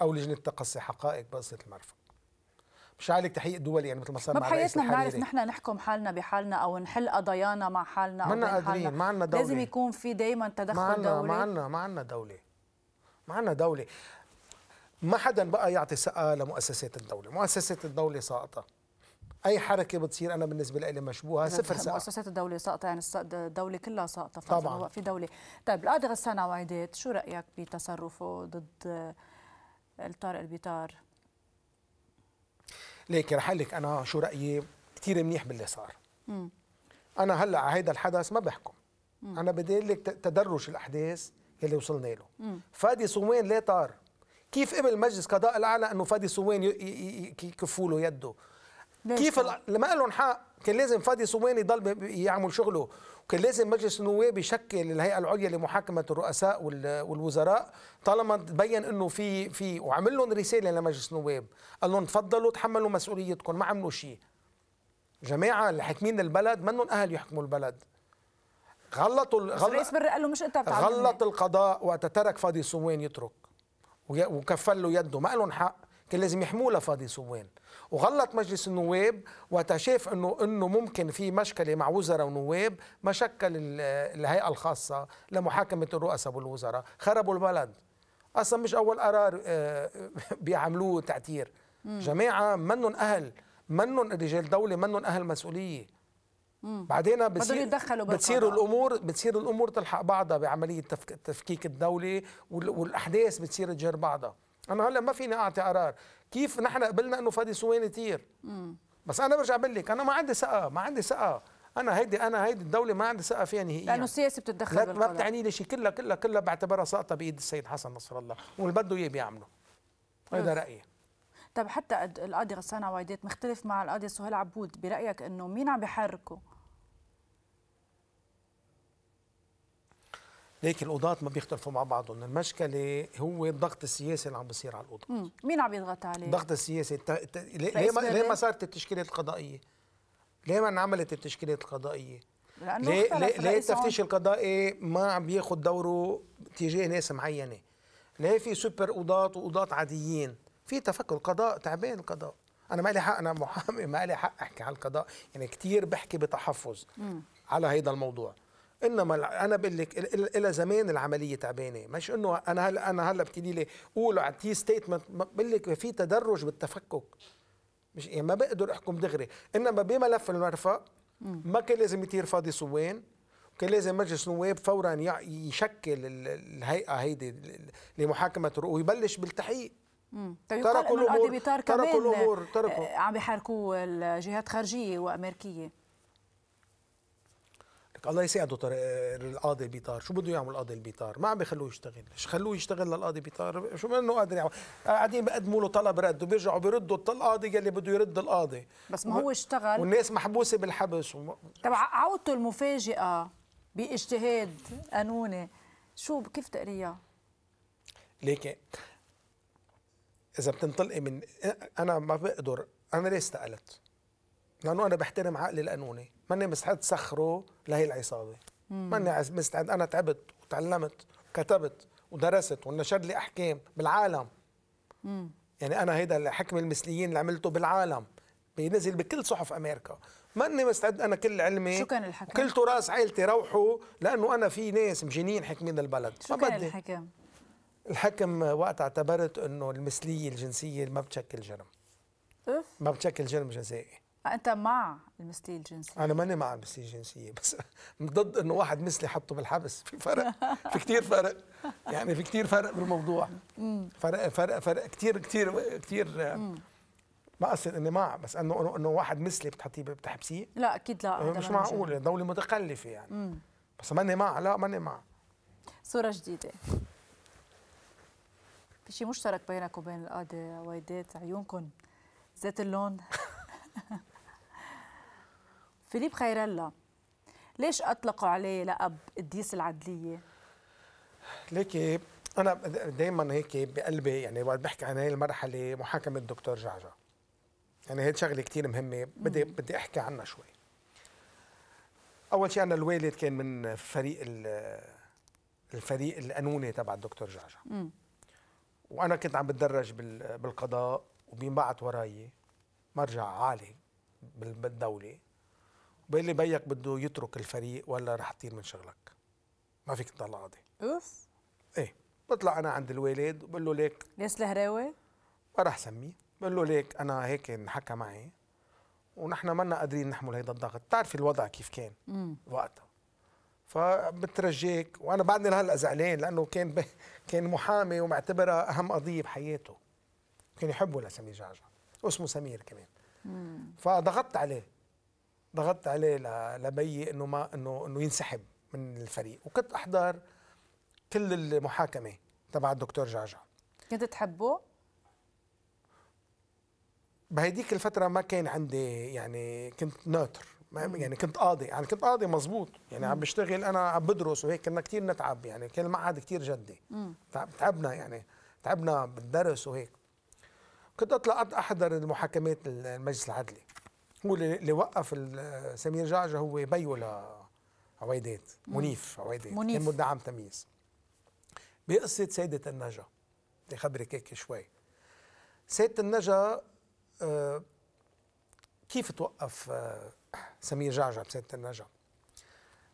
أو لجنة تقصي حقائق بقصة المرفأ. مش عليك تحقيق دولي يعني مثل ما صار مع رئيس الحريري. ما بحياتنا بنعرف نحن نحكم حالنا بحالنا أو نحل قضايانا مع حالنا أو بين حالنا. ما عنا دولة. لازم يكون في دايما تدخل دولي. ما عنا ما عنا دولة. ما عنا دولة. ما حدا بقى يعطي ثقة لمؤسسات الدولة، مؤسسات الدولة ساقطة. أي حركة بتصير أنا بالنسبة لي مشبوهة صفر ساقطة. مؤسسات الدولة ساقطة يعني الدولة كلها ساقطة طبعا في دولة. طيب القاضي غسان عويدات شو رأيك بتصرفه ضد طارق البيطار؟ ليك رح لك أنا شو رأيي كثير منيح باللي صار. مم. أنا هلا على هيدا الحدث ما بحكم. مم. أنا بدي لك تدرج الأحداث اللي وصلنا له. مم. فادي سوان ليه طار؟ كيف قبل مجلس قضاء الأعلى إنه فادي سوان يكفوا له يده؟ كيف لما قال لهم حق كان لازم فادي سوان يضل يعمل شغله، وكان لازم مجلس النواب يشكل الهيئه العليا لمحاكمه الرؤساء والوزراء طالما تبين انه في في وعمل لهم رساله لمجلس النواب، قال لهم تفضلوا تحملوا مسؤوليتكم، ما عملوا شيء. جماعه اللي حاكمين البلد منهم اهل يحكموا البلد. غلطوا الرئيس بري قال له مش انت بتعلمني. غلط القضاء وقت ترك فادي سوان يترك وكفل له يده، ما قال لهم حق، كان لازم يحموه لفادي سوان. وغلط مجلس النواب وقت شاف انه انه ممكن في مشكله مع وزراء ونواب، ما شكل الهيئه الخاصه لمحاكمه الرؤساء والوزراء، خربوا البلد. اصلا مش اول قرار بيعملوه تعتير. مم. جماعه منن اهل، منن رجال دوله، منن اهل مسؤوليه. مم. بعدين بصير بتصير الامور بتصير الامور تلحق بعضها بعمليه تفك... تفكيك الدوله، والاحداث بتصير تجر بعضها. انا هلا ما فيني اعطي قرار كيف نحن قبلنا انه فادي سوان يطير، بس انا برجع بقول لك انا ما عندي ثقه، ما عندي ثقه، انا هيدي انا هيدي الدوله ما عندي ثقه فيها نهائيا، لانه السياسه بتتدخل بالقضاء، ما بتعني لي شيء، كلها كلها كلها بعتبرها ساقطه بايد السيد حسن نصر الله واللي بده اياه بيعمله. هذا رايي. طب حتى القاضي غسان عويدات مختلف مع القاضي سهيل عبود، برايك انه مين عم بيحركه؟ ليك القضاة ما بيختلفوا مع بعضهم، المشكلة هو الضغط السياسي اللي عم بيصير على القضاة. مين عم يضغط عليه؟ الضغط السياسي. الت... الت... ليه ما ليه ما صارت التشكيلات القضائية؟ ليه ما انعملت التشكيلات القضائية؟ لأنه ليه ليه, ليه التفتيش القضائي ما عم بياخذ دوره تجاه ناس معينة؟ ليه في سوبر قضاة وقضاة عاديين؟ في تفكك القضاء، تعبان القضاء. أنا ما لي حق، أنا محامي ما لي حق أحكي على القضاء، يعني كثير بحكي بتحفظ م. على هيدا الموضوع. انما انا بقول لك الى زمان العمليه تعبانه، مش انه انا هلا انا هلا بتقولي لي قولوا اعطيه ستيتمنت، بقول لك في تدرج بالتفكك، مش يعني ما بقدر احكم دغري. انما بملف المرفأ ما كان لازم يطير فادي سوان، كان لازم مجلس النواب فورا يشكل الهيئه هيدي لمحاكمه رؤوس ويبلش بالتحقيق. امم طيب تركوا الامور تركوا الامور تركوا عم بيحركوا الجهات خارجيه وامريكيه. الله يساعده القاضي البيطار، شو بده يعمل القاضي البيطار؟ ما عم بيخلوه يشتغل، خلوه يشتغل للقاضي بيطار، شو منه قادر يعمل؟ قاعدين بقدموا له طلب رد وبيرجعوا بيردوا القاضي يلي بده يرد القاضي. بس ما هو اشتغل والناس محبوسه بالحبس. وما... طب عودته المفاجئه باجتهاد قانوني، شو كيف تقريها؟ ليكي اذا بتنطلقي من انا ما بقدر، انا ليه استقلت؟ لانه انا بحترم عقلي القانوني، ماني مستعد سخره لهي العصابه، ماني مستعد. انا تعبت وتعلمت وكتبت ودرست ونشر لي احكام بالعالم. مم. يعني انا هيدا الحكم المثليين اللي عملته بالعالم بينزل بكل صحف امريكا، ماني مستعد انا كل علمي شو كان الحكم؟ كل تراث عائلتي روحوا لانه انا في ناس مجانين حاكمين البلد. شو ما كان بدي. الحكم؟ الحكم وقت اعتبرت انه المثليه الجنسيه ما بتشكل جرم. اوف ما بتشكل جرم جزائي. أنت مع المثلية الجنسية؟ أنا ماني مع المثلية الجنسية، بس ضد إنه واحد مثلي حطه بالحبس، في فرق، في كتير فرق، يعني في كتير فرق بالموضوع. فرق فرق فرق كتير كتير كتير. ما قصد إني مع، بس إنه إنه واحد مثلي بتحطيه بتحبسيه؟ لا أكيد لا، مش معقول، دولة متخلفة يعني. مم. بس ماني مع، لا ماني مع. صورة جديدة. شيء مشترك بينك وبين القاضي عويدات، عيونكم ذات اللون. فيليب خير الله ليش اطلقوا عليه لقب قديس العدليه؟ ليكي انا دائما هيك بقلبي يعني وقت بحكي عن هي المرحله محاكمه الدكتور جعجع، يعني هي شغله كثير مهمه بدي بدي احكي عنها شوي. اول شيء انا الوالد كان من فريق الفريق القانوني تبع الدكتور جعجع، وانا كنت عم بتدرج بالقضاء وبينبعت وراي مرجع عالي بالدوله وبقول لي بيك بده يترك الفريق ولا رح تطير من شغلك، ما فيك تضل قاضي. اوف. ايه بطلع انا عند الوالد وبقول له ليك ليش الهراوي؟ ما رح سميه، بقول له ليك انا هيك انحكى معي ونحن منا قادرين نحمل هيدا الضغط، بتعرفي الوضع كيف كان مم. وقتها. فبترجيك وانا بعدني لهلا زعلان لانه كان ب... كان محامي ومعتبرها اهم قضيه بحياته. كان يحبه لسمير جعجع واسمه سمير كمان. مم. فضغطت عليه ضغطت عليه ل... لبي انه ما انه انه ينسحب من الفريق، وكنت احضر كل المحاكمه تبع الدكتور جعجع. كنت تحبه؟ بهديك الفترة ما كان عندي يعني كنت ناطر يعني كنت قاضي يعني كنت قاضي مظبوط يعني مم. عم بشتغل انا عم بدرس وهيك كنا كثير نتعب يعني كان المعهد كثير جدي مم. تعبنا يعني تعبنا بالدرس وهيك. كنت اطلع احضر المحاكمات المجلس العدلي. هو اللي وقف سمير جعجع هو بيو لعويدات منيف عويدات كان مدعم تمييز بقصة سيدة النجا. بدي خبرك هيك شوي سيدة النجا أه كيف توقف أه سمير جعجع بسيدة النجا؟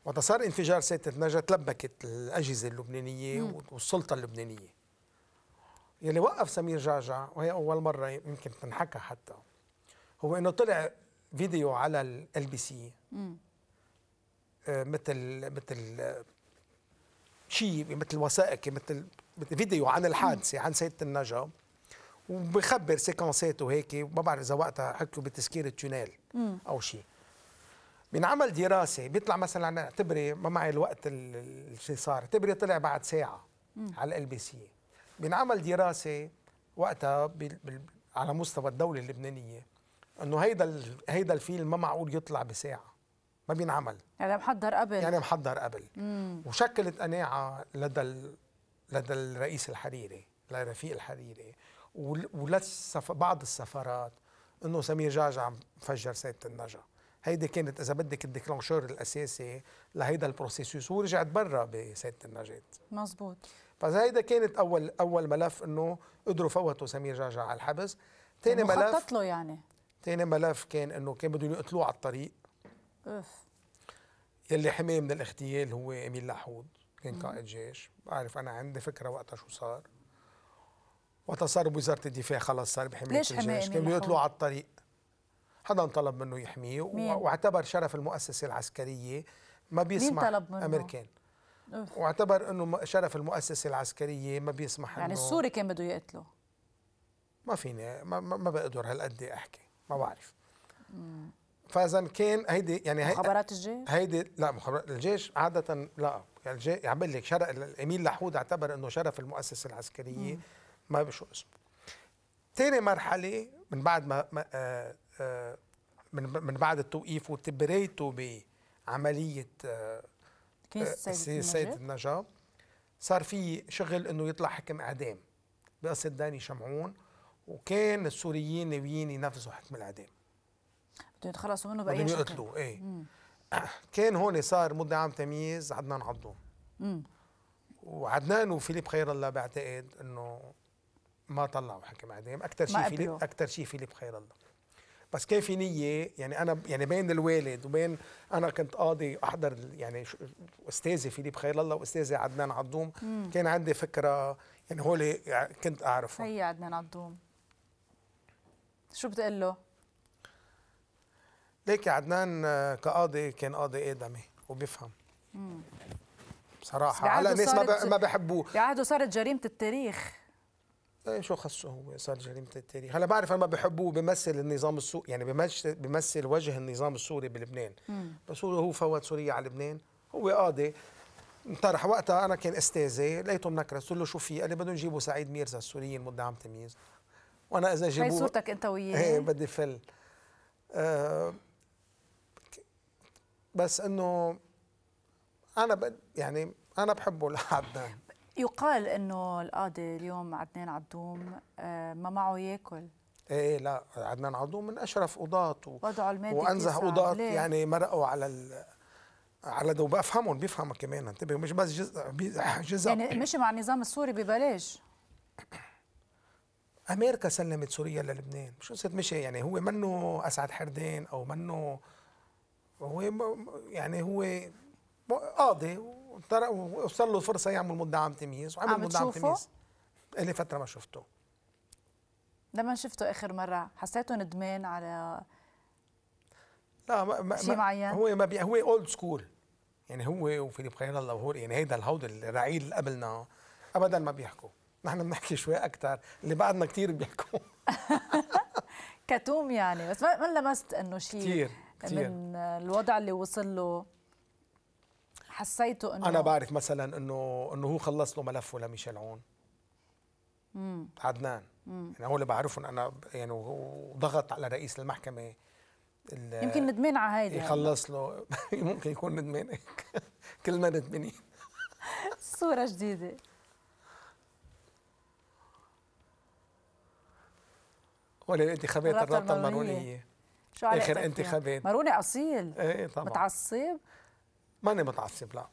وقت صار انفجار سيدة النجا تلبكت الأجهزة اللبنانية مم. والسلطة اللبنانية. يلي وقف سمير جعجع وهي أول مرة يمكن تنحكى حتى هو إنه طلع فيديو على ال بي سي أه مثل مثل شيء مثل وثائقي مثل فيديو عن الحادثة مم. عن سيدة النجا وبخبر سيكونسات وهيك ما بعرف اذا وقتها حكوا بتسكير التونيل او شيء. بنعمل دراسه بيطلع مثلا اعتبري ما معي الوقت اللي صار، اعتبري طلع بعد ساعه مم. على ال بي سي. بنعمل دراسه وقتها على مستوى الدوله اللبنانيه انه هيدا هيدا الفيلم ما معقول يطلع بساعه، ما بينعمل يعني محضر قبل يعني محضر قبل مم. وشكلت قناعه لدى لدى الرئيس الحريري لرفيق الحريري ولسه بعض السفارات انه سمير جعجع فجر سيدة النجا. هيدي كانت اذا بدك الديكلانشور الاساسي لهيدا البروسيسوس ورجعت برا بسيدة النجاة. مزبوط. فهيدا كانت اول اول ملف انه قدروا فوتوا سمير جعجع على الحبس. ثاني ملف مخطط له يعني ثاني ملف كان انه كان بدهم يقتلوه على الطريق. اوف. يلي حماه من الاغتيال هو امين لحود كان قائد جيش، بعرف انا عندي فكره وقتها شو صار. وقت صار بوزاره الدفاع خلص صار بحمايه الجيش كانوا يطلعوا على الطريق حدا طلب منه يحميه واعتبر شرف المؤسسه العسكريه ما بيسمح امريكان واعتبر انه شرف المؤسسه العسكريه ما بيسمح يعني السوري كان بده يقتله ما فيني ما, ما بقدر هالقد احكي ما بعرف فاذا كان هيدي يعني هي مخابرات الجيش هيدي لا مخابرات الجيش عاده لا يعني الجيش عم بقول لك شرف امين لحود اعتبر انه شرف المؤسسه العسكريه مم. ما بشو اسمه. ثاني مرحلة من بعد ما آآ آآ من من بعد التوقيف وتبريته بعملية سيدة النجا صار في شغل انه يطلع حكم اعدام بقصة داني شمعون وكان السوريين ناويين ينفذوا حكم الاعدام. بدهم يتخلصوا منه بأي شكل. بدهم يقتلوه ايه. كان هون صار مدعم تمييز عدنان عضوم. امم وعدنان وفيليب خير الله بعتقد انه ما طلعوا حكم اعدام، اكثر شيء فيليب اكثر شيء فيليب خير الله. بس كان في نيه يعني انا يعني بين الوالد وبين انا كنت قاضي احضر يعني استاذي فيليب خير الله واستاذي عدنان عضوم مم. كان عندي فكره يعني هول كنت اعرفه. هي عدنان عضوم شو بتقول له؟ ليك عدنان كقاضي كان قاضي ادمي وبيفهم. مم. صراحه على ناس ما ما بحبوه بعده صارت جريمه التاريخ. ايه شو خصه هو صار جريمه التاريخ هلا بعرف انا ما بحبوه بمثل النظام السوري يعني بمثل بمثل وجه النظام السوري بلبنان مم. بس هو هو فوت سوريا على لبنان هو قاضي انطرح وقتها، انا كان استاذي لقيته منكرس، قلت له شو في؟ قال لي بدهم يجيبوا سعيد ميرزا السوري المدعم تمييز، وانا اذا جابوه هي صورتك انت وياه ايه بدي فل أه بس انه انا ب... يعني انا بحبه لعدنان. يقال انه القاضي اليوم عدنان عضوم أه ما معه ياكل. ايه لا عدنان عضوم من اشرف قضاة و... وانزه قضاة يعني مرقوا على ال... على ده، وبفهمهم بيفهموا كمان انتبه، مش بس جزء جزء يعني مشي مع النظام السوري ببلاش. امريكا سلمت سوريا للبنان، مش قصه مشي يعني، هو منه اسعد حردين او منه، هو يعني هو قاضي وصار له فرصه يعمل مدعم تمييز وعمل مدعم تمييز. لي فتره ما شفته، لما شفته اخر مره حسيته ندمان على لا ما ما شيء معين. هو ما بي هو اولد سكول يعني، هو وفيليب خير الله وهو يعني هيدا الهود الرعيل اللي قبلنا ابدا ما بيحكوا، نحن بنحكي شوي اكثر، اللي بعدنا كثير بيحكوا كتوم يعني، بس ما لمست انه شيء من الوضع اللي وصل له حسيته انه انا بعرف مثلا انه انه هو خلص له ملفه لميشيل عون امم عدنان مم. يعني هو اللي بعرفهم انا يعني، وضغط على رئيس المحكمه يمكن ندمان على هيدي يخلص له ممكن يكون ندمان هيك كل ما ندمانين صورة جديدة. ولا الانتخابات الرابطة المارونية شو عليك؟ آخر انتخابات ماروني أصيل. ايه طبعا. متعصب؟ ماني متعصب لا.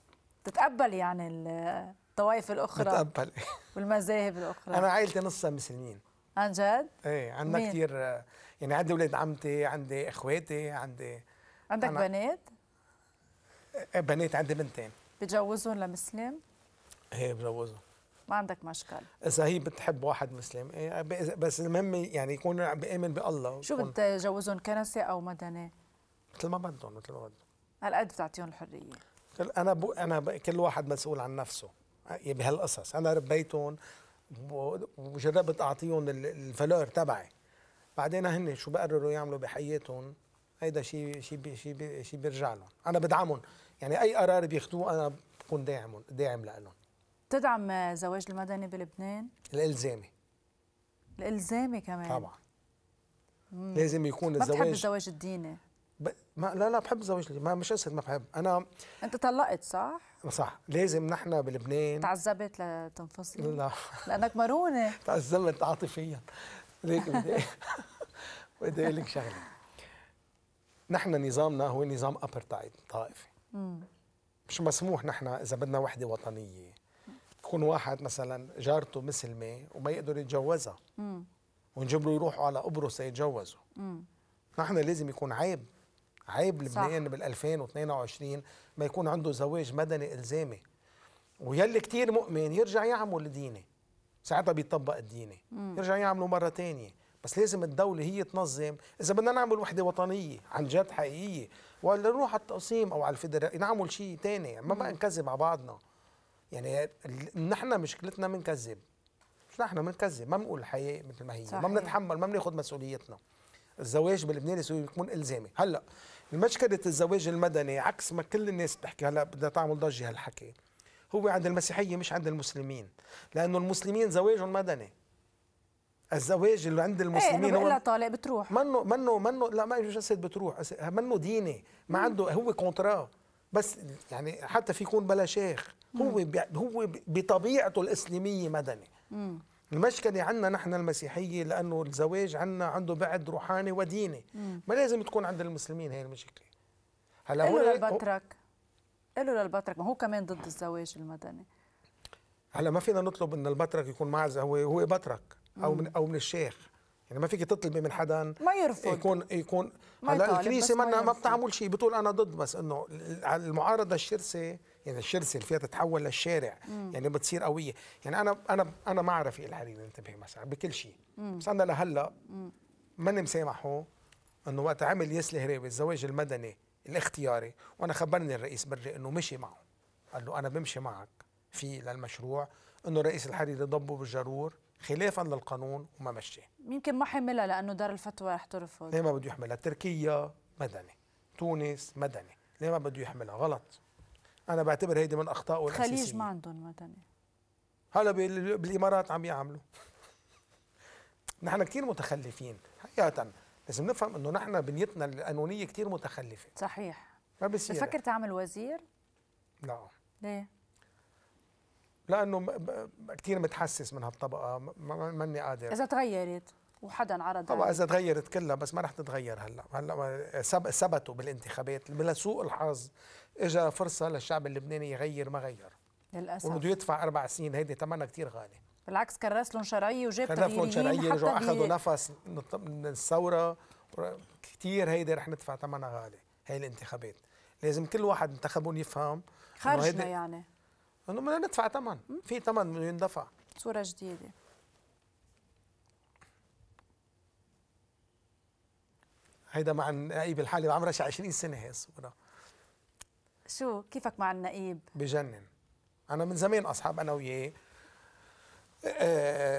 بتتقبل يعني الطوائف الأخرى؟ بتقبل والمذاهب الأخرى. أنا عائلتي نصها مسلمين. عن جد؟ ايه عندنا كثير يعني، عندي اولاد عمتي، عندي اخواتي، عندي عندك أنا... بنات؟ بنات عندي بنتين. بتجوزهم لمسلم؟ ايه بجوزهم. ما عندك مشكل؟ اذا هي بتحب واحد مسلم ايه، بس المهم يعني يكون بآمن بالله. شو بتجوزهم كنسي او مدني؟ مثل ما بدهم مثل ما بدهم. هالقد بتعطيهم الحرية؟ انا ب... انا ب... كل واحد مسؤول عن نفسه بهالقصص، انا ربيتهم وجربت اعطيهم الفلور تبعي، بعدين هن شو بقرروا يعملوا بحياتهم هيدا شيء شيء شيء شيء بيرجع لهم، انا بدعمهم يعني اي قرار بياخذوه انا بكون داعمهم داعم لهم. بتدعم زواج المدني بلبنان؟ الالزامي. الالزامي كمان؟ طبعا. مم. لازم يكون الزواج. ما بتحب الزواج الديني؟ ب... ما لا لا بحب الزواج الديني، ما مش قصة ما بحب، انا انت طلقت صح؟ صح، لازم نحن بلبنان تعذبت لتنفصل؟ لا لانك مرونة تعذبت عاطفيا. ليك بدي بدي اقول لك شغله، نحن نظامنا هو نظام ابرتايد طائفي، مش مسموح نحن اذا بدنا وحده وطنيه يكون واحد مثلا جارته مسلمه وما يقدر يتجوزها ونجبروا يروحوا على قبرص يتجوزوا. نحن لازم يكون عيب عيب لبنان بال ألفين واثنين وعشرين ما يكون عنده زواج مدني الزامي، ويلي كثير مؤمن يرجع يعمل ديني ساعتها بيطبق الديني، يرجع يعملوا مرة تانية، بس لازم الدولة هي تنظم، إذا بدنا نعمل وحدة وطنية عن جد حقيقية، ولا نروح على التقسيم أو على الفيدرالية، نعمل شيء تاني، ما ما نكذب على بعضنا. يعني نحن مشكلتنا بنكذب، مش نحن بنكذب، ما بنقول الحقيقة مثل ما هي، صحيح. ما بنتحمل، ما بناخذ مسؤوليتنا. الزواج بلبنان لازم يكون إلزامي، هلا مشكلة الزواج المدني عكس ما كل الناس بتحكي هلا بدها تعمل ضجة هالحكي. هو عند المسيحية مش عند المسلمين، لأنه المسلمين زواجهم مدني. الزواج اللي عند المسلمين هو إلا طالق بتروح منه منه منه لا ما مش قصة بتروح، منه ديني، ما عنده هو كونترا، بس يعني حتى في يكون بلا شيخ، هو بي هو بطبيعته الإسلامية مدني. مم. المشكلة عندنا نحن المسيحية لأنه الزواج عندنا عنده بعد روحاني وديني، مم. ما لازم تكون عند المسلمين هي المشكلة. هلا هو البطرك قالوا للبطرك ما هو كمان ضد الزواج المدني. هلا ما فينا نطلب ان البطرك يكون مع هو هو بطرك او من او من الشيخ، يعني ما فيك تطلبي من حدا ما يرفض يكون يكون هلا الكنيسه ما ما بتعمل شيء، بتقول انا ضد، بس انه المعارضه الشرسه يعني الشرسه اللي فيها تتحول للشارع، مم. يعني بتصير قويه، يعني انا انا انا مع رفيق الحريري انتبهي مثلا بكل شيء، بس انا لهلا ماني مسامحه انه وقت عمل ياسلي هريوي الزواج المدني الاختياري، وانا خبرني الرئيس بري انه مشي معه، قال له انا بمشي معك في للمشروع، انه الرئيس الحريري ضبه بالجرور خلافا للقانون وما مشيه. يمكن ما حملها لانه دار الفتوى رح ترفض. ليه ما بده يحملها؟ تركيا مدني، تونس مدني، ليه ما بده يحملها؟ غلط. انا بعتبر هيدي من اخطائه الاساسيه. الخليج ما عندهم وطني. هلا بالامارات عم يعملوا. نحن كثير متخلفين حقيقه، لازم نفهم انه نحن بنيتنا القانونيه كثير متخلفه. صحيح. ما بصير. بفكر تعمل وزير؟ لا. ليه؟ لانه كثير متحسس من هالطبقه، ماني قادر. اذا تغيرت وحدا عرض طبعا اذا تغيرت كلها، بس ما رح تتغير هلا، هلا ثبتوا بالانتخابات لسوء الحظ اجى فرصه للشعب اللبناني يغير ما غير. للاسف. وبده يدفع اربع سنين، هيدي ثمنها كثير غالي. بالعكس كرس لهم شرعيه وجاب تغييرين حتى رجعوا اخذوا نفس من الثوره كثير، هيدي رح ندفع ثمنها غالي، هي الانتخابات. لازم كل واحد انتخبون يفهم خرجنا يعني انه بدنا ندفع ثمن، في ثمن بده يندفع. صوره جديده. هيدا مع النقيب الحالي عمره شي عشرين سنه هي الصوره. شو كيفك مع النقيب؟ بجنن. انا من زمان اصحاب انا وياه،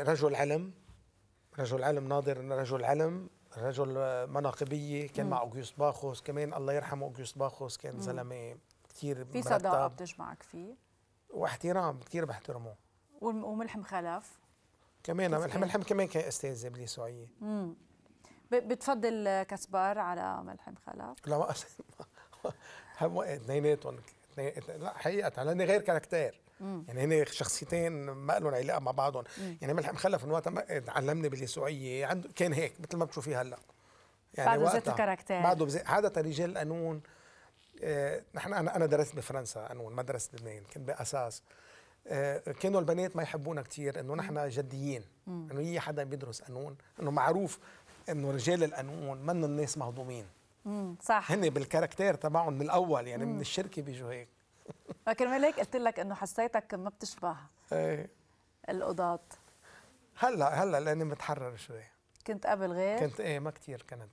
رجل علم رجل علم ناظر رجل علم رجل مناقبيه، كان مم. مع أوغيوس باخوس كمان، الله يرحمه أوغيوس باخوس كان زلمه كثير في صداقه بتجمعك فيه واحترام كثير بحترمه. وملحم خلف كمان، ملحم ملحم كمان كان استاذ باليسوعيه. امم بتفضل كسبار على ملحم خلف؟ لا ما هم اثنيناتهم، لا حقيقه لاني غير كاركتير يعني، هن شخصيتين ما لهم علاقه مع بعضهم. مم. يعني ملحم خلف من وقت ما تعلمني باليسوعيه عنده كان هيك مثل ما بتشوفيه هلا يعني، بعده زيت الكاركتير بعده زيت. عاده رجال القانون آه، نحن انا انا درست بفرنسا قانون، ما درست لبنان، كنت باساس آه، كانوا البنات ما يحبونا كثير انه نحن جديين، انه هي حدا بيدرس قانون، انه معروف انه رجال القانون من الناس مهضومين. امم صح، هن بالكاركتير تبعهم من الاول يعني. مم. من الشركه بيجوا هيك. فكرمال هيك قلت لك انه حسيتك ما بتشبه ايه القضاة. هلا هلا لاني متحرر شوي. كنت قبل غير؟ كنت ايه ما كثير كانت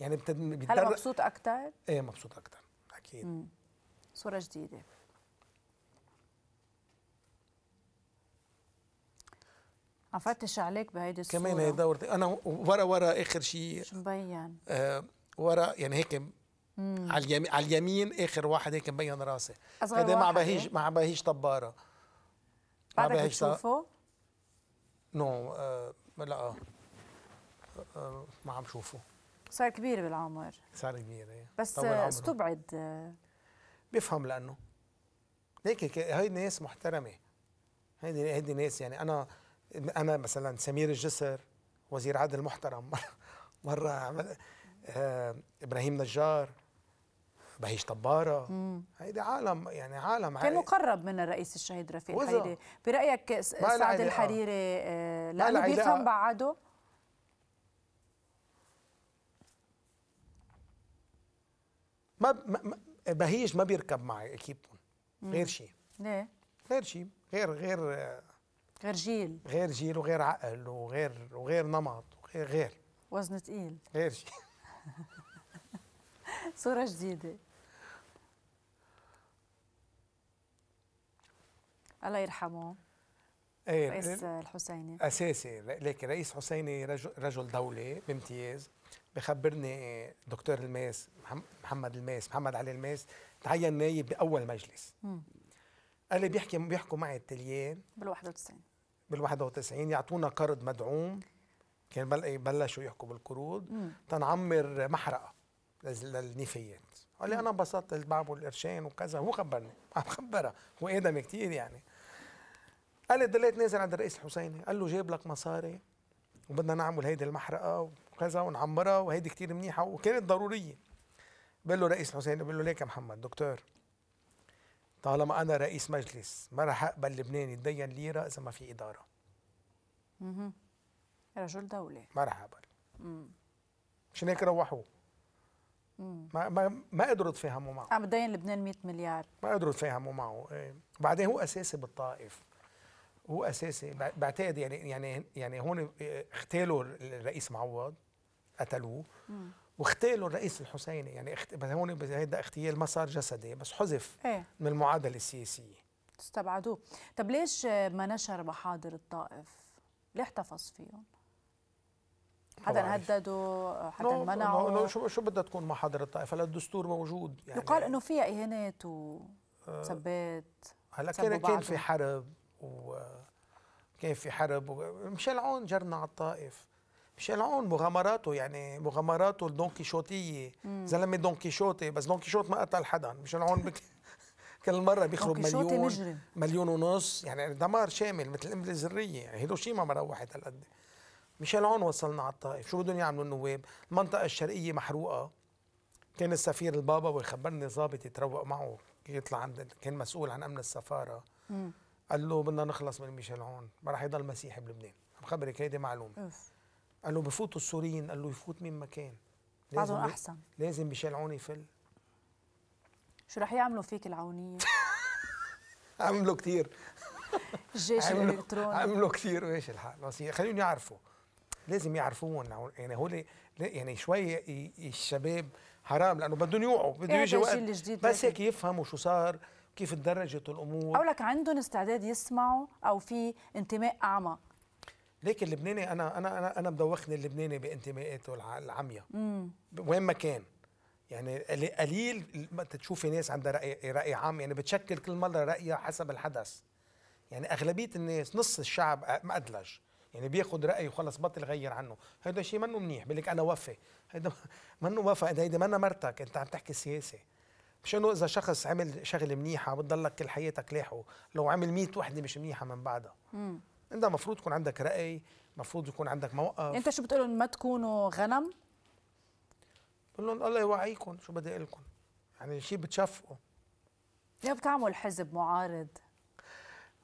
يعني بتد... هلا مبسوط اكثر؟ ايه مبسوط اكثر اكيد. مم. صورة جديدة. عم فتش عليك بهيدي الصورة كمان، هي دورتي انا ورا ورا اخر شيء شو مبين؟ آه ورا يعني هيك على اليمين، على اليمين اخر واحد هيك مبين راسي هذا مع بهيج، مع بهيج طبارة. بعدك بتشوفه؟ نو آه لا آه ما عم شوفه، صار كبير بالعمر. صار كبير ايه بس استبعد آه بفهم لانه ليك هي ناس محترمة، هيدي هيدي ناس يعني. انا انا مثلا سمير الجسر وزير عدل محترم مرة عمل آه، ابراهيم نجار، بهيج طبارة، هيدي عالم يعني عالم كان مقرب من الرئيس الشهيد رفيق الحريري. برأيك سعد الحريري آه، لأنه بيفهم بعده؟ ما, ما بهيج ما بيركب معي اكيبهم غير شيء. ليه؟ غير شيء، غير غير آه، غير جيل، غير جيل وغير عقل وغير وغير نمط وغير غير وزن ثقيل غير شيء. صورة جديدة. الله يرحمه. ايه رئيس الحسيني اساسي، لكن رئيس حسيني رجل, رجل دولة بامتياز. بخبرني دكتور الماس محمد الماس محمد علي الماس تعين نايب بأول مجلس. مم. قال لي بيحكي بيحكوا معي التليين بالواحد وتسعين بالواحد وتسعين يعطونا قرض مدعوم، كان بلشوا يحكوا بالقروض تنعمر محرقه للنفايات. قال لي انا انبسطت البعب والقرشين وكذا، هو خبرني عم خبرها هو ادمي كثير يعني. قال لي ضليت نازل عند الرئيس الحسيني قال له جايب لك مصاري وبدنا نعمل هيدي المحرقه وكذا ونعمرها وهيدي كثير منيحه وكانت ضروريه. بقول له رئيس الحسيني بقول له ليك يا محمد دكتور، طالما انا رئيس مجلس ما راح اقبل لبناني يتدين ليره اذا ما في اداره. اها رجل دولة ما راح اقبل. امم مشان هيك روحوه. امم ما ما ما قدروا يتفاهموا معه. عم بدين لبنان مية مليار ما قدروا يتفاهموا معه. ايه وبعدين هو اساسي بالطائف، هو اساسي بعتقد يعني يعني يعني هون اغتالوا الرئيس معوض قتلوه واغتالوا الرئيس الحسيني يعني اخت... بس هون هيدا اغتيال ما صار جسدي بس حذف ايه؟ من المعادله السياسيه استبعدوه. طب ليش ما نشر محاضر الطائف؟ ليه احتفظ فيهم؟ حدا هددوا حدا منعوا؟ شو شو بدها تكون محاضر الطائف؟ هلا الدستور موجود يعني. يقال انه فيها اهانات و ثبات. هلا كان كان في حرب وكان في حرب ميشيل عون جرنا على الطائف. ميشيل عون مغامراته يعني مغامراته الدونكيشوتيه، زلمه دونكيشوتي، بس دونكيشوت ما قتل حدا. ميشيل عون بك كل مره بيخرب مليون مليون ونص، يعني دمار شامل مثل القنبله الذريه، يعني هيروشيما ما روحت هالقد. ميشيل عون وصلنا على الطائف، شو بدهم يعملوا النواب؟ المنطقه الشرقيه محروقه. كان السفير البابا ويخبرني ظابط يتروق معه يطلع عند كان مسؤول عن امن السفاره. مم. قال له بدنا نخلص من ميشيل عون، ما راح يضل مسيحي بلبنان، بخبرك هيدي معلومه. أوف. قال له بفوتوا السوريين، قال له يفوت مين ما كان. لازم احسن لازم ميشيل عون يفل. شو رح يعملوا فيك العونيه؟ عملوا كثير. الجيش الالكتروني عملوا كثير ماشي الحال، بس خليهم يعرفوا لازم يعرفوهم يعني هول يعني شوي الشباب حرام لانه بدهم يوعوا بدهم يجوا بس هيك يفهموا شو صار كيف تدرجت الامور او لك عندهم استعداد يسمعوا او في انتماء اعمى. لكن اللبناني انا انا انا انا مدوخني اللبناني بانتماءاته العمياء وين ما كان، يعني قليل ما تشوفي ناس عندها راي راي عام، يعني بتشكل كل مره رايها حسب الحدث. يعني اغلبيه الناس نص الشعب مأدلج، يعني بياخذ رايه وخلص بطل غير عنه، هيدا شيء منه منيح، بقول لك انا وفي، هيدا منه وفي، هيدا منا مرتك، انت عم تحكي سياسه. مش انه اذا شخص عمل شغله منيحه بتضلك كل حياتك لاحقه، لو عمل مية وحده مش منيحه من بعدها. امم انت المفروض يكون عندك راي، المفروض يكون عندك موقف. انت شو بتقول لهم ما تكونوا غنم؟ بقول لهم الله يوعيكم، شو بدي اقول لكم؟ يعني شيء بتشفقه. ليه بتعمل حزب معارض؟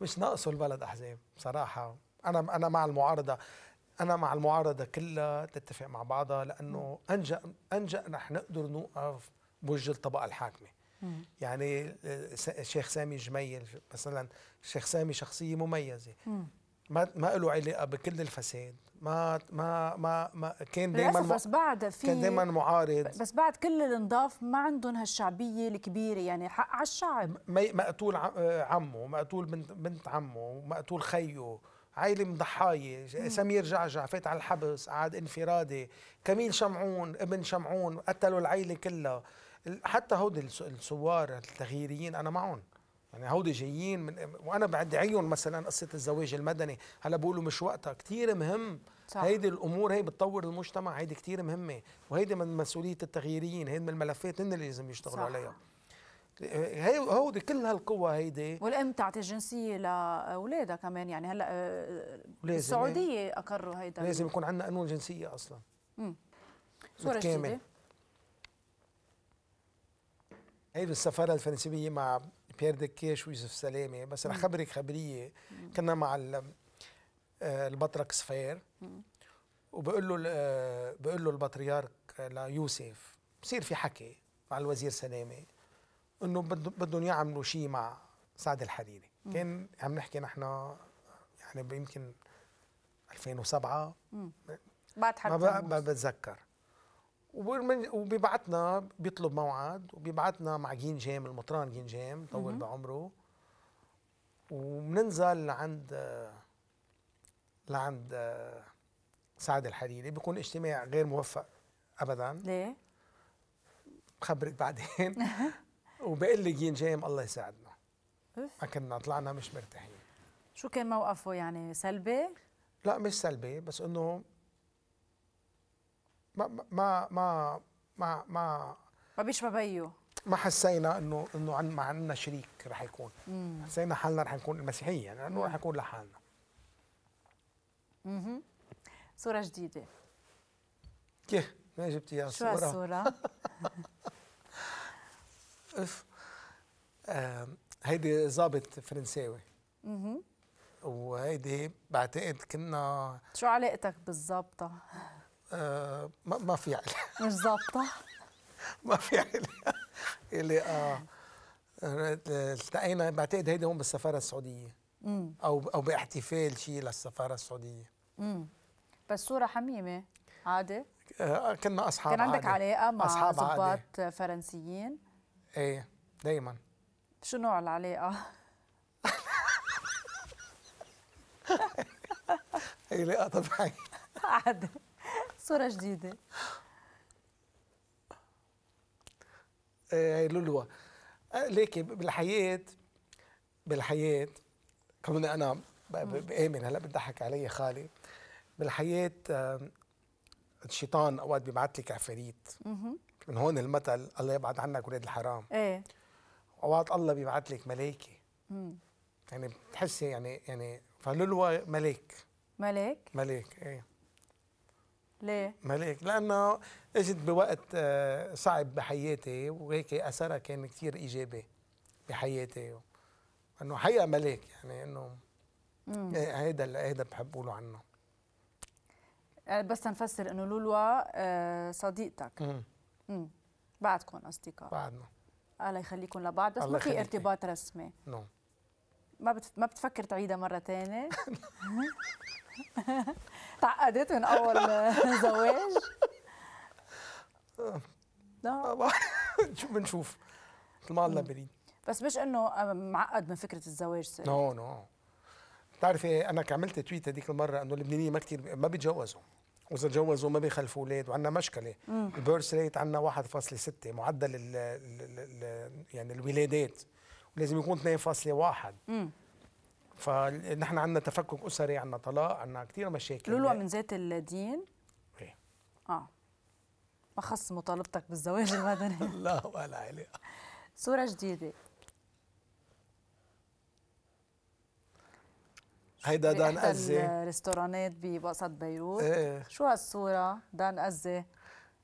مش ناقصه البلد احزاب، بصراحه انا انا مع المعارضه، انا مع المعارضه كلها تتفق مع بعضها لانه انجأ انجأ رح نقدر نوقف بوجه الطبقه الحاكمه. مم. يعني الشيخ سامي جميل مثلا، الشيخ سامي شخصيه مميزه. مم. ما ما له علاقه بكل الفساد، ما ما ما, ما كان دائما بس بعد في كان دائما معارض، بس بعد كل الانضاف ما عندهم هالشعبيه الكبيره، يعني حق على الشعب. مقتول عمه، مقتول بنت بنت عمه، مقتول خيه، عائله مضحايه، سمير جعجع فات على الحبس، قعد انفرادي، كميل شمعون ابن شمعون قتلوا العائله كلها، حتى هودي الثوار التغييريين انا معهم، يعني هودي جايين من وانا بدعيهم مثلا قصه الزواج المدني، هلا بقولوا مش وقتها، كثير مهم صح. هيدي الامور هي بتطور المجتمع، هيدي كثير مهمه، وهيدي من مسؤوليه التغييريين، هيدي من الملفات هن اللي لازم يشتغلوا عليها. هي هودي كل هالقوة هيدي. والام تعطي الجنسية لاولادها كمان، يعني هلا السعودية اقروا هيدا، لازم يكون عندنا قانون جنسية اصلا. امم صورة جديدة. هي بالسفارة الفرنسية مع بيير دكيش ويوسف سلامة، بس رح خبرك خبرية. مم. كنا مع البطرك سفاير وبقول له بقول له البطريرك ليوسف، بصير في حكي مع الوزير سلامة انه بدهم يعملوا شيء مع سعد الحريري. مم. كان عم نحكي نحن يعني يمكن ألفين وسبعة، امم بعد حرب ما بتذكر، وبيبعتنا بيطلب موعد وبيبعتنا مع جين جيم المطران، جين جيم طول بعمره، وبننزل لعند لعند سعد الحريري، بيكون اجتماع غير موفق ابدا. ليه؟ بخبرك بعدين. وبقول لي جين جيم الله يساعدنا، ما كنا طلعنا مش مرتاحين. شو كان موقفه يعني سلبي؟ لا مش سلبي، بس انه ما ما ما ما ما ما بيشبه بيو، ما حسينا انه انه عن ما عندنا شريك رح يكون. مم. حسينا حالنا رح نكون المسيحيه، يعني انه رح نكون لحالنا. اها صوره جديده. كيف ما جبتي يا صوره؟ شو الصوره؟ اف آه هيدي ظابط فرنساوي. اها وهيدي بعتقد كنا شو علاقتك بالظابطه؟ آه ما ما في علاقه مش ظابطه؟ ما في علاقه اللي اه التقينا بعتقد هيدي هون بالسفاره السعوديه. امم او او باحتفال شيء للسفاره السعوديه. امم بس صوره حميمه عادي؟ آه كنا اصحاب عادي. كان عندك عادي. علاقه مع ضباط فرنسيين؟ ايه دايما. شو نوع العلاقة؟ علاقة طبيعية عادي. صورة جديدة. ايه هي لولوى ليكي بالحياه بالحياه كمان انا بآمن، هلا بتضحك علي خالي، بالحياه الشيطان اوقات بيبعث لك عفاريت، من هون المثل الله يبعد عنك ولاد الحرام. ايه اوقات الله بيبعث لك ملائكه، يعني بتحسي يعني يعني فلولو ملاك ملاك ملاك ايه ليه؟ ملاك لانه اجت بوقت صعب بحياتي وهيك اثرها كان كثير ايجابي بحياتي، انه حقيقه ملاك يعني انه هيدا اللي هيدا بحب اقوله عنه. بس نفسر انه لولو صديقتك. امم امم بعدكم اصدقاء؟ بعدنا الله يخليكم لبعض، بس ما في ارتباط رسمي. نو ما بتف... ما بتفكر تعيدها مرة ثانية؟ تعقدت من أول زواج؟ لا شو بنشوف مثل ما الله بريد، بس مش إنه معقد من فكرة الزواج سيد. نو نو بتعرفي أنا عملت تويت هذيك المرة إنه اللبنانيين ما كثير ما بيتجوزوا، وإذا تجوزوا ما بيخلفوا أولاد، وعندنا مشكلة البيرث ريت عندنا واحد فاصلة ستة معدل ال ال ال يعني الولادات لازم يكون اثنين فاصلة واحد. فنحن عندنا تفكك اسري، عندنا طلاق، عندنا كثير مشاكل. لولو من ذات الدين؟ ايه اه ما خص مطالبتك بالزواج المدني. لا ولا علاقه. صورة جديدة هيدا دان قزه، احدى الريستورانات بوسط بيروت. ايه شو هالصورة؟ دان قزه،